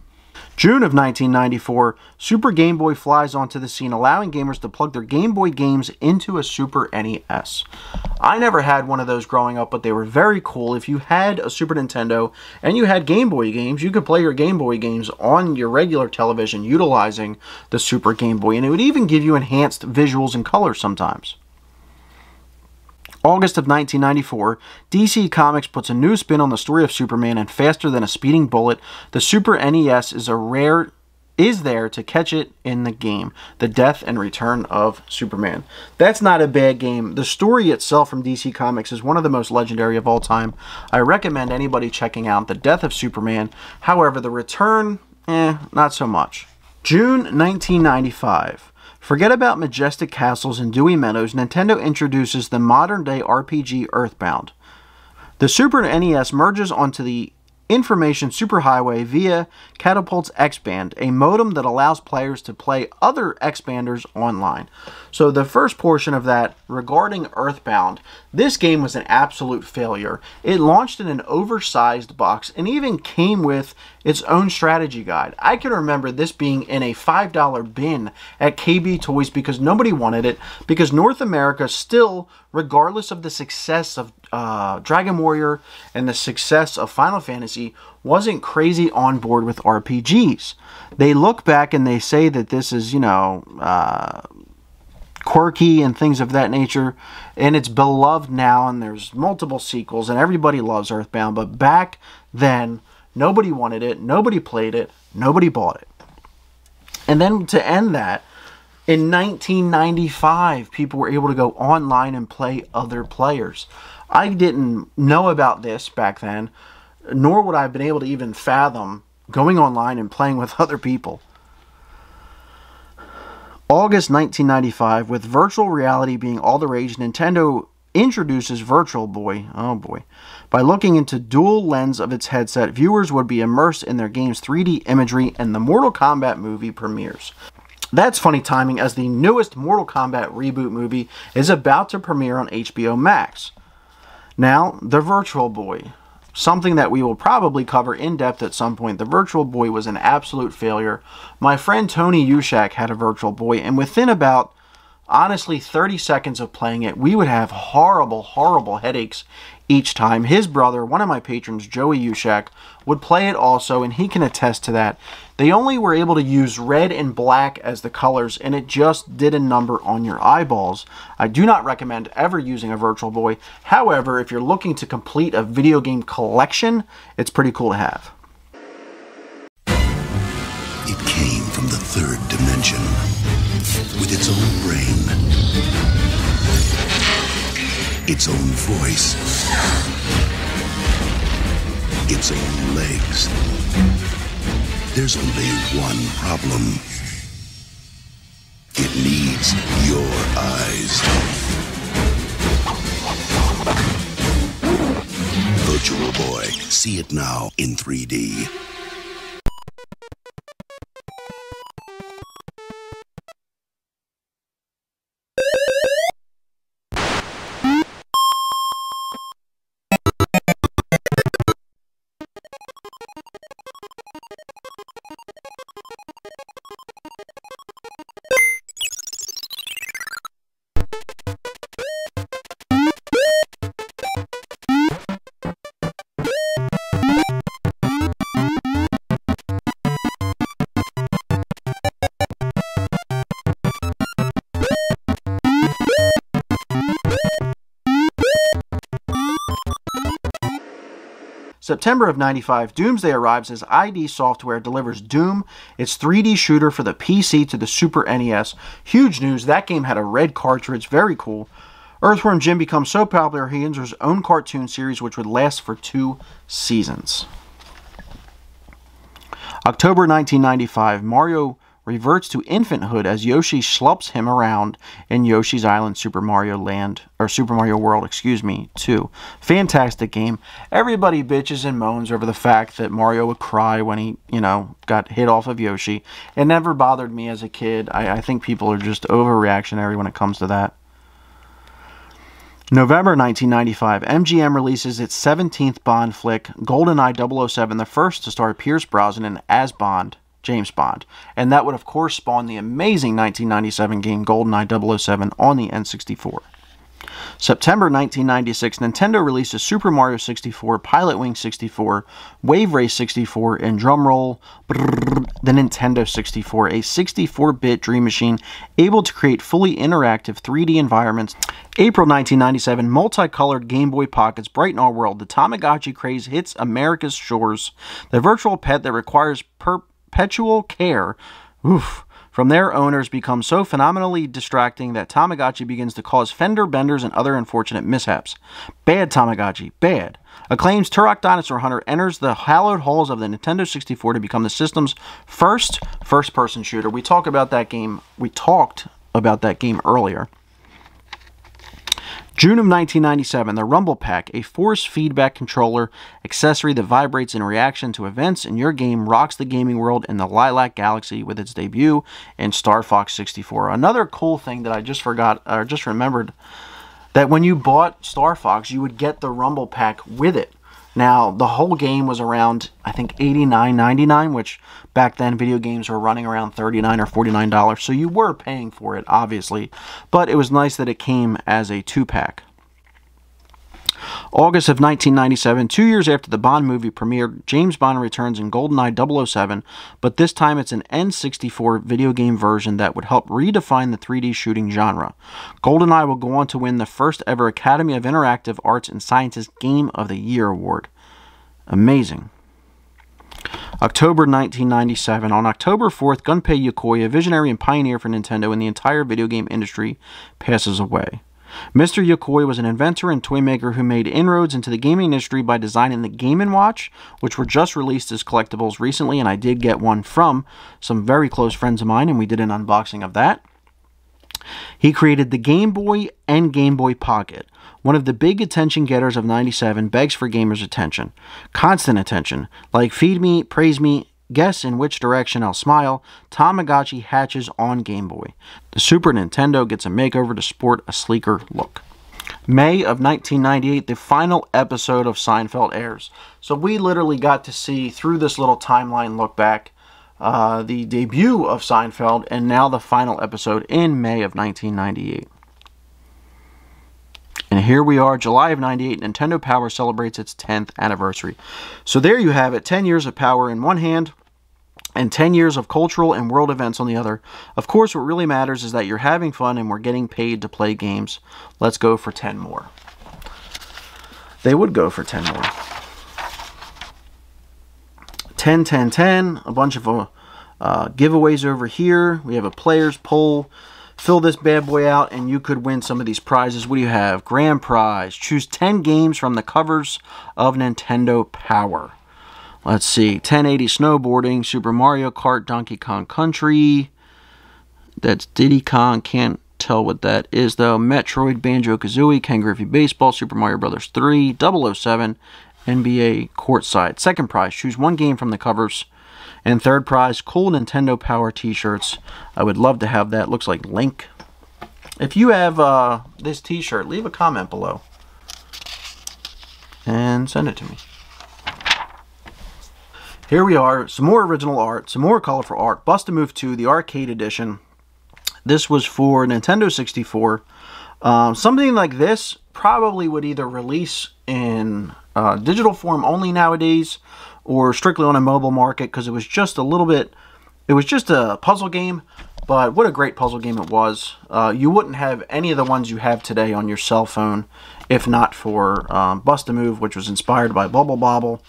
June of nineteen ninety-four, Super Game Boy flies onto the scene, allowing gamers to plug their Game Boy games into a Super N E S. I never had one of those growing up, but they were very cool. If you had a Super Nintendo and you had Game Boy games, you could play your Game Boy games on your regular television utilizing the Super Game Boy, and it would even give you enhanced visuals and colors sometimes. August of nineteen ninety-four, D C Comics puts a new spin on the story of Superman, and faster than a speeding bullet, the Super N E S is a rare is there to catch it in the game, The Death and Return of Superman. That's not a bad game. The story itself from D C Comics is one of the most legendary of all time. I recommend anybody checking out The Death of Superman. However, the return, eh, not so much. June nineteen ninety-five. Forget about majestic castles and dewy meadows, Nintendo introduces the modern-day R P G Earthbound. The Super N E S merges onto the information superhighway via Catapult's X-Band, a modem that allows players to play other X-Banders online. So the first portion of that, regarding Earthbound, this game was an absolute failure. It launched in an oversized box and even came with its own strategy guide. I can remember this being in a five dollar bin at K B Toys because nobody wanted it, because North America still, regardless of the success of uh, Dragon Warrior and the success of Final Fantasy, wasn't crazy on board with R P Gs. They look back and they say that this is, you know, uh, quirky and things of that nature, and it's beloved now, and there's multiple sequels, and everybody loves Earthbound, but back then, nobody wanted it, nobody played it, nobody bought it. And then to end that, in nineteen ninety-five, people were able to go online and play other players. I didn't know about this back then, nor would I have been able to even fathom going online and playing with other people. August nineteen ninety-five, with virtual reality being all the rage, Nintendo introduces Virtual Boy, oh boy, by looking into dual lens of its headset, viewers would be immersed in their game's three D imagery, and the Mortal Kombat movie premieres. That's funny timing, as the newest Mortal Kombat reboot movie is about to premiere on H B O Max. Now, the Virtual Boy. Something that we will probably cover in depth at some point. The Virtual Boy was an absolute failure. My friend Tony Ushak had a Virtual Boy, and within about, honestly, thirty seconds of playing it, we would have horrible, horrible headaches each time. His brother, one of my patrons, Joey Ushak, would play it also, and he can attest to that. They only were able to use red and black as the colors, and it just did a number on your eyeballs. I do not recommend ever using a Virtual Boy. However, if you're looking to complete a video game collection, it's pretty cool to have. It came from the third dimension, with its own brain, its own voice, its own legs. There's only one problem. It needs your eyes. Virtual Boy. See it now in three D. September of ninety-five, Doomsday arrives as I D Software delivers Doom, its three D shooter for the P C to the Super N E S. Huge news, that game had a red cartridge, very cool. Earthworm Jim becomes so popular he enters his own cartoon series which would last for two seasons. October nineteen ninety-five, Mario reverts to infanthood as Yoshi slumps him around in Yoshi's Island Super Mario Land, or Super Mario World, excuse me, two. Fantastic game. Everybody bitches and moans over the fact that Mario would cry when he, you know, got hit off of Yoshi. It never bothered me as a kid. I, I think people are just overreactionary when it comes to that. November nineteen ninety-five, M G M releases its seventeenth Bond flick, GoldenEye double oh seven, the first to star Pierce Brosnan as Bond. James Bond, and that would of course spawn the amazing nineteen ninety-seven game GoldenEye double oh seven on the N sixty-four. September nineteen ninety-six, Nintendo releases Super Mario sixty-four, Pilot Wing sixty-four, Wave Race sixty-four, and drumroll, the Nintendo sixty-four, a sixty-four bit dream machine able to create fully interactive three D environments. April nineteen ninety-seven, multicolored Game Boy Pockets brighten our world. The Tamagotchi craze hits America's shores. The virtual pet that requires per perpetual care oof, from their owners becomes so phenomenally distracting that Tamagotchi begins to cause fender benders and other unfortunate mishaps. Bad Tamagotchi, bad. Acclaim's Turok Dinosaur Hunter enters the hallowed halls of the Nintendo sixty-four to become the system's first first-person shooter. We talk about that game. We talked about that game earlier. June of nineteen ninety-seven, the Rumble Pack, a force feedback controller accessory that vibrates in reaction to events in your game, rocks the gaming world in the Lilac Galaxy with its debut in Star Fox sixty-four. Another cool thing that I just forgot, or just remembered, that when you bought Star Fox, you would get the Rumble Pack with it. Now, the whole game was around, I think, eighty-nine ninety-nine, which back then video games were running around thirty-nine or forty-nine dollars, so you were paying for it, obviously, but it was nice that it came as a two-pack. August of nineteen ninety-seven, two years after the Bond movie premiered, James Bond returns in GoldenEye double oh seven, but this time it's an N sixty-four video game version that would help redefine the three D shooting genre. GoldenEye will go on to win the first ever Academy of Interactive Arts and Sciences Game of the Year award. Amazing. October nineteen ninety-seven. On October fourth, Gunpei Yokoi, a visionary and pioneer for Nintendo and the entire video game industry, passes away. Mister Yokoi was an inventor and toy maker who made inroads into the gaming industry by designing the Game and Watch, which were just released as collectibles recently, and I did get one from some very close friends of mine, and we did an unboxing of that. He created the Game Boy and Game Boy Pocket. One of the big attention getters of ninety-seven, begs for gamers' attention. Constant attention, like Feed Me, Praise Me, Guess in Which Direction I'll Smile, Tamagotchi hatches on Game Boy. The Super Nintendo gets a makeover to sport a sleeker look. May of nineteen ninety-eight, the final episode of Seinfeld airs. So we literally got to see, through this little timeline look back, uh, the debut of Seinfeld and now the final episode in May of nineteen ninety-eight. And here we are, July of ninety-eight, Nintendo Power celebrates its tenth anniversary. So there you have it, ten years of power in one hand, and ten years of cultural and world events on the other. Of course, what really matters is that you're having fun and we're getting paid to play games. Let's go for ten more. They would go for ten more. ten, ten, ten, a bunch of uh, uh, giveaways over here. We have a players poll. Fill this bad boy out and you could win some of these prizes. What do you have? Grand prize. Choose ten games from the covers of Nintendo Power. Let's see, ten eighty Snowboarding, Super Mario Kart, Donkey Kong Country. That's Diddy Kong, can't tell what that is though. Metroid, Banjo-Kazooie, Ken Griffey Baseball, Super Mario Bros. three, double oh seven, N B A Courtside. Second prize, choose one game from the covers. And third prize, cool Nintendo Power t-shirts. I would love to have that. Looks like Link. If you have uh, this t-shirt, leave a comment below and send it to me. Here we are, some more original art, some more colorful art. Bust a Move two, the arcade edition. This was for Nintendo sixty-four. Um, something like this probably would either release in uh, digital form only nowadays or strictly on a mobile market, because it was just a little bit, it was just a puzzle game, but what a great puzzle game it was. Uh, you wouldn't have any of the ones you have today on your cell phone if not for um, Bust a Move, which was inspired by Bubble Bobble.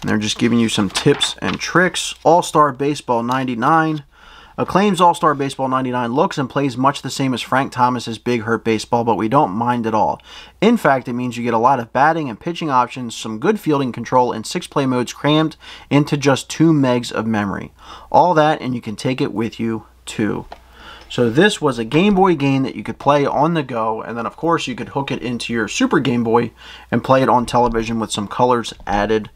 And they're just giving you some tips and tricks. All-Star Baseball ninety-nine. Acclaim's All-Star Baseball ninety-nine looks and plays much the same as Frank Thomas's Big Hurt Baseball, but we don't mind at all. In fact, it means you get a lot of batting and pitching options, some good fielding control, and six play modes crammed into just two megs of memory. All that, and you can take it with you, too. So this was a Game Boy game that you could play on the go, and then, of course, you could hook it into your Super Game Boy and play it on television with some colors added.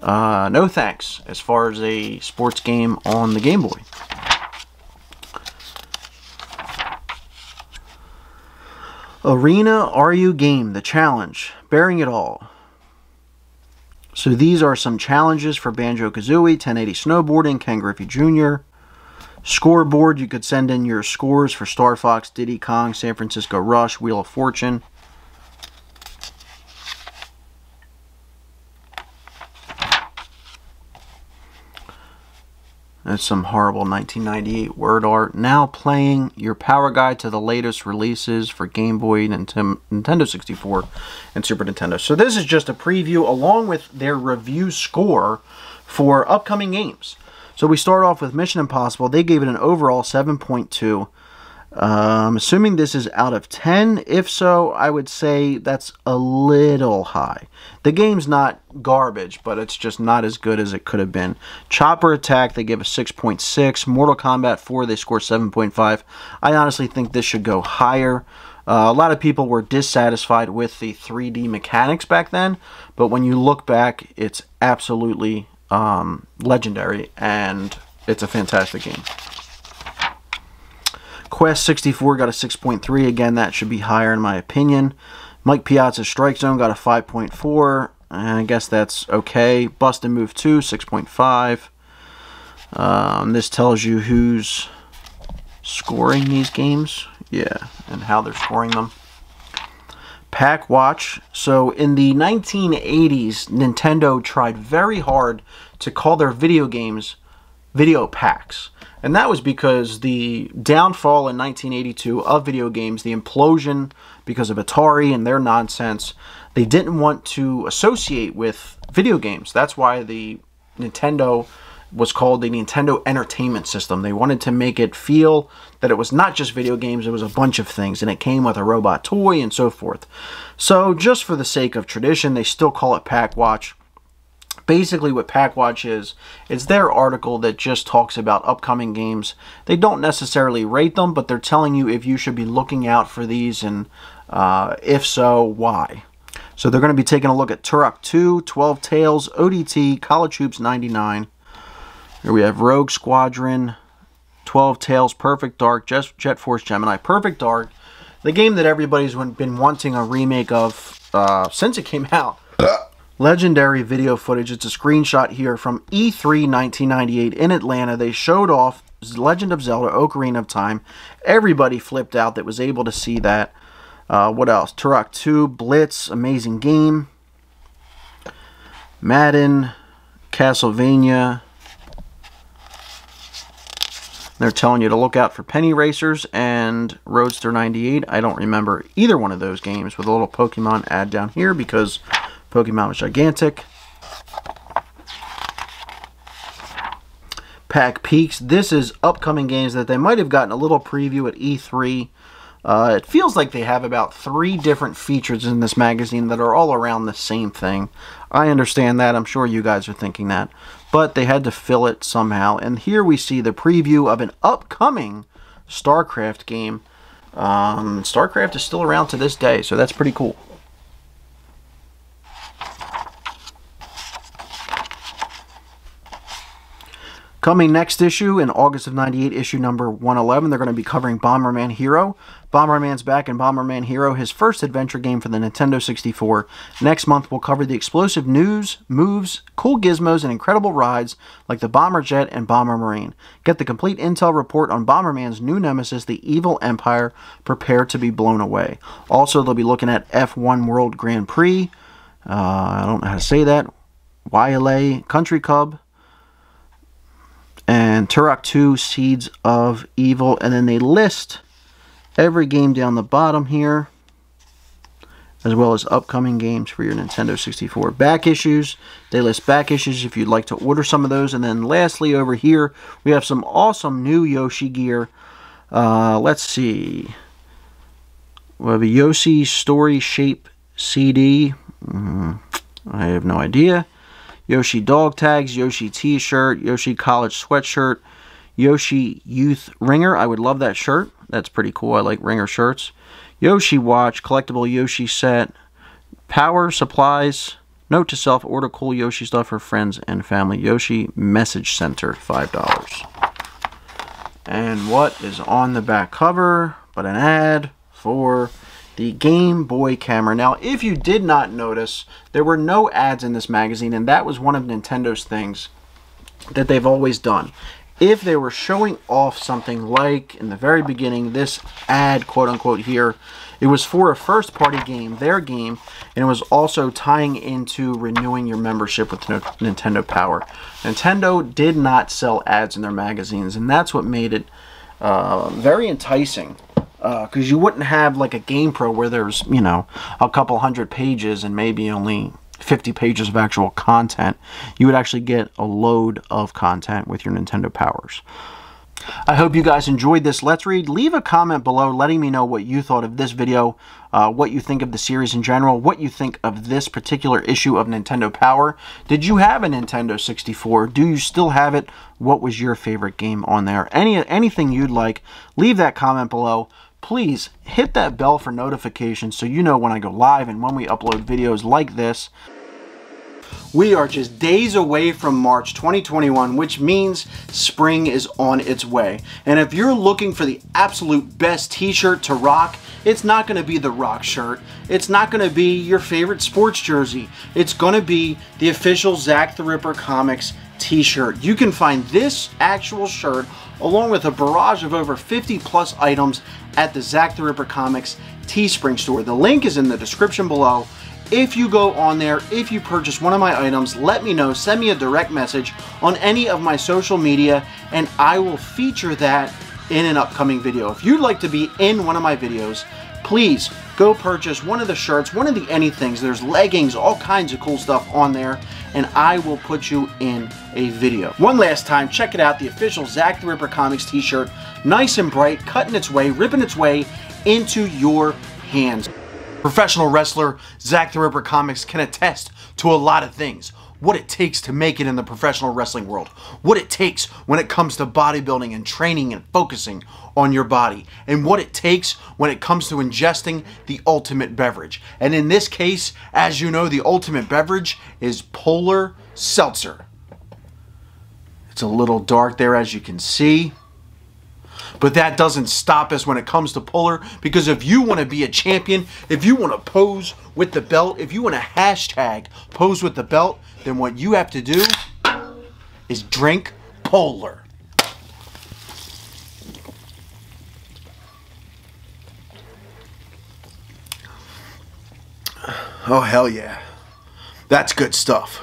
Uh, no thanks, as far as a sports game on the Game Boy. Arena R U Game, the challenge, bearing it all. So these are some challenges for Banjo-Kazooie, ten eighty Snowboarding, Ken Griffey Junior Scoreboard, you could send in your scores for Star Fox, Diddy Kong, San Francisco Rush, Wheel of Fortune. That's some horrible nineteen ninety-eight word art. Now playing your power guide to the latest releases for Game Boy, Nintendo sixty-four, and Super Nintendo. So this is just a preview along with their review score for upcoming games. So we start off with Mission Impossible. They gave it an overall seven point two. Um, assuming this is out of ten, if so, I would say that's a little high. The game's not garbage, but it's just not as good as it could have been. Chopper Attack, they give a six point six. Mortal Kombat four, they score seven point five. I honestly think this should go higher. Uh, a lot of people were dissatisfied with the three D mechanics back then, but when you look back, it's absolutely um, legendary, and it's a fantastic game. Quest sixty-four got a six point three. Again, that should be higher in my opinion. Mike Piazza's Strike Zone got a five point four. And I guess that's okay. Bust and Move two, six point five. Um, this tells you who's scoring these games. Yeah, and how they're scoring them. Pack Watch. So in the nineteen eighties, Nintendo tried very hard to call their video games video packs. And that was because the downfall in nineteen eighty-two of video games, the implosion because of Atari and their nonsense, they didn't want to associate with video games. That's why the Nintendo was called the Nintendo Entertainment System. They wanted to make it feel that it was not just video games, it was a bunch of things, and it came with a robot toy and so forth. So just for the sake of tradition, they still call it Pack Watch. Basically what PackWatch is, it's their article that just talks about upcoming games. They don't necessarily rate them, but they're telling you if you should be looking out for these and uh, if so, why. So they're going to be taking a look at Turok two, twelve Tales, O D T, College Hoops ninety-nine. Here we have Rogue Squadron, twelve Tales, Perfect Dark, Jet Force Gemini. Perfect Dark, The game that everybody's been wanting a remake of uh, since it came out. Legendary video footage. It's a screenshot here from E three nineteen ninety-eight in Atlanta. They showed off Legend of Zelda Ocarina of Time. Everybody flipped out that was able to see that. Uh, what else? Turok two, Blitz, amazing game. Madden, Castlevania. They're telling you to look out for Penny Racers and Roadster ninety-eight. I don't remember either one of those games, with a little Pokemon ad down here because Pokemon was gigantic. Pac Peaks. This is upcoming games that they might have gotten a little preview at E three. Uh, it feels like they have about three different features in this magazine that are all around the same thing. I understand that. I'm sure you guys are thinking that. But they had to fill it somehow. And here we see the preview of an upcoming StarCraft game. Um, StarCraft is still around to this day, so that's pretty cool. Coming next issue, in August of ninety-eight, issue number one eleven, they're going to be covering Bomberman Hero. Bomberman's back in Bomberman Hero, his first adventure game for the Nintendo sixty-four. Next month, we'll cover the explosive news, moves, cool gizmos, and incredible rides like the Bomber Jet and Bomber Marine. Get the complete intel report on Bomberman's new nemesis, the Evil Empire. Prepare to be blown away. Also, they'll be looking at F one World Grand Prix. Uh, I don't know how to say that. Y L A Country Club. And Turok two, Seeds of Evil. And then they list every game down the bottom here, as well as upcoming games for your Nintendo sixty-four. Back issues. They list back issues if you'd like to order some of those. And then lastly, over here, we have some awesome new Yoshi gear. Uh, let's see. We have a Yoshi's Story Shape C D. Mm, I have no idea. Yoshi dog tags, Yoshi t-shirt, Yoshi college sweatshirt, Yoshi youth ringer. I would love that shirt. That's pretty cool. I like ringer shirts. Yoshi watch, collectible Yoshi set, power supplies, note to self, order cool Yoshi stuff for friends and family. Yoshi message center, five dollars. And what is on the back cover but an ad for the Game Boy camera. Now, if you did not notice, there were no ads in this magazine, and that was one of Nintendo's things that they've always done. If they were showing off something, like in the very beginning, this ad, quote-unquote, here, it was for a first-party game, their game, and it was also tying into renewing your membership with Nintendo Power. Nintendo did not sell ads in their magazines, and that's what made it uh, very enticing. Because uh, you wouldn't have like a GamePro where there's, you know, a couple hundred pages and maybe only fifty pages of actual content. You would actually get a load of content with your Nintendo Powers. I hope you guys enjoyed this Let's Read. Leave a comment below letting me know what you thought of this video, uh, what you think of the series in general, what you think of this particular issue of Nintendo Power. Did you have a Nintendo sixty-four? Do you still have it? What was your favorite game on there? Any, anything you'd like, leave that comment below. Please hit that bell for notifications so you know when I go live and when we upload videos like this. We are just days away from March twenty twenty-one, which means spring is on its way. And if you're looking for the absolute best t-shirt to rock, it's not going to be the rock shirt. It's not going to be your favorite sports jersey. It's going to be the official Zac the Ripper Comics t-shirt. You can find this actual shirt along with a barrage of over fifty plus items at the Zac the Ripper Comics Teespring store. The link is in the description below. If you go on there, if you purchase one of my items, let me know. Send me a direct message on any of my social media, and I will feature that in an upcoming video. If you'd like to be in one of my videos, please go purchase one of the shirts, one of the anythings. There's leggings, all kinds of cool stuff on there, and I will put you in a video. One last time, check it out, the official Zac the Ripper Comics t-shirt. Nice and bright, cutting its way, ripping its way into your hands. Professional wrestler Zac the Ripper Comics can attest to a lot of things. What it takes to make it in the professional wrestling world. What it takes when it comes to bodybuilding and training and focusing on your body. And what it takes when it comes to ingesting the ultimate beverage. And in this case, as you know, the ultimate beverage is Polar Seltzer. It's a little dark there, as you can see. But that doesn't stop us when it comes to Puller, because if you want to be a champion, if you want to pose with the belt, if you want to hashtag pose with the belt, then what you have to do is drink Puller. Oh, hell yeah. That's good stuff.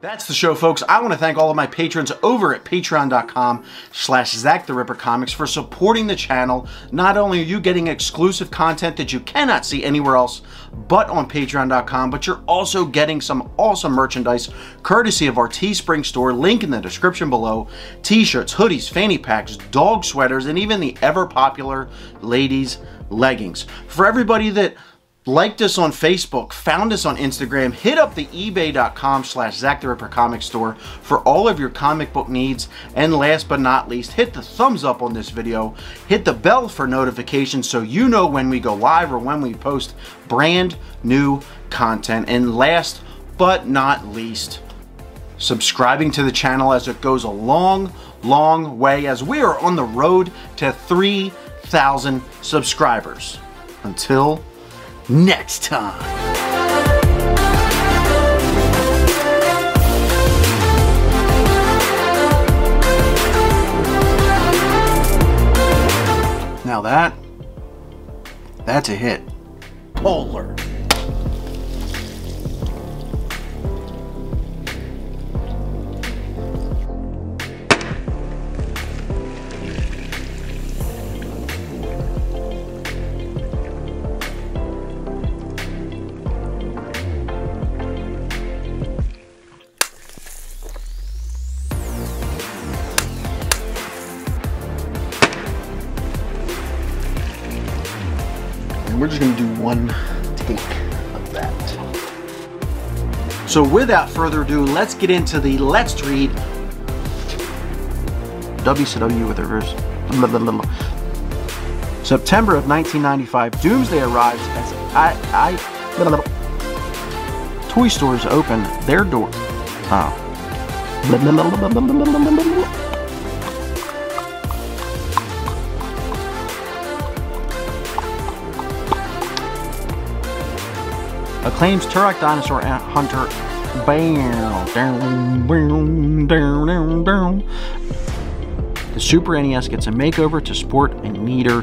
That's the show, folks. I want to thank all of my patrons over at patreon.com slash Zac the Ripper Comics for supporting the channel. Not only are you getting exclusive content that you cannot see anywhere else but on patreon dot com, but you're also getting some awesome merchandise courtesy of our Teespring store, link in the description below. T-shirts, hoodies, fanny packs, dog sweaters, and even the ever popular ladies' leggings. For everybody that liked us on Facebook, found us on Instagram, hit up the ebay.com slash Zac the Ripper Comics store for all of your comic book needs. And last but not least, hit the thumbs up on this video, hit the bell for notifications so you know when we go live or when we post brand new content. And last but not least, subscribing to the channel, as it goes a long, long way as we are on the road to three thousand subscribers. Until next time. Now that, that's a hit. Polar. We're just gonna do one take of that. So without further ado, let's get into the let's read W C W with a verse. Blah, blah, blah, blah. September of nineteen ninety-five, Doomsday arrives as I, I blah, blah, blah. Toy stores open their door. Oh. Blah, blah, blah, blah, blah, blah, blah, blah, blah. Acclaim's Turok Dinosaur Hunter. Bam, down, down, down, down. The Super N E S gets a makeover to sport a neater.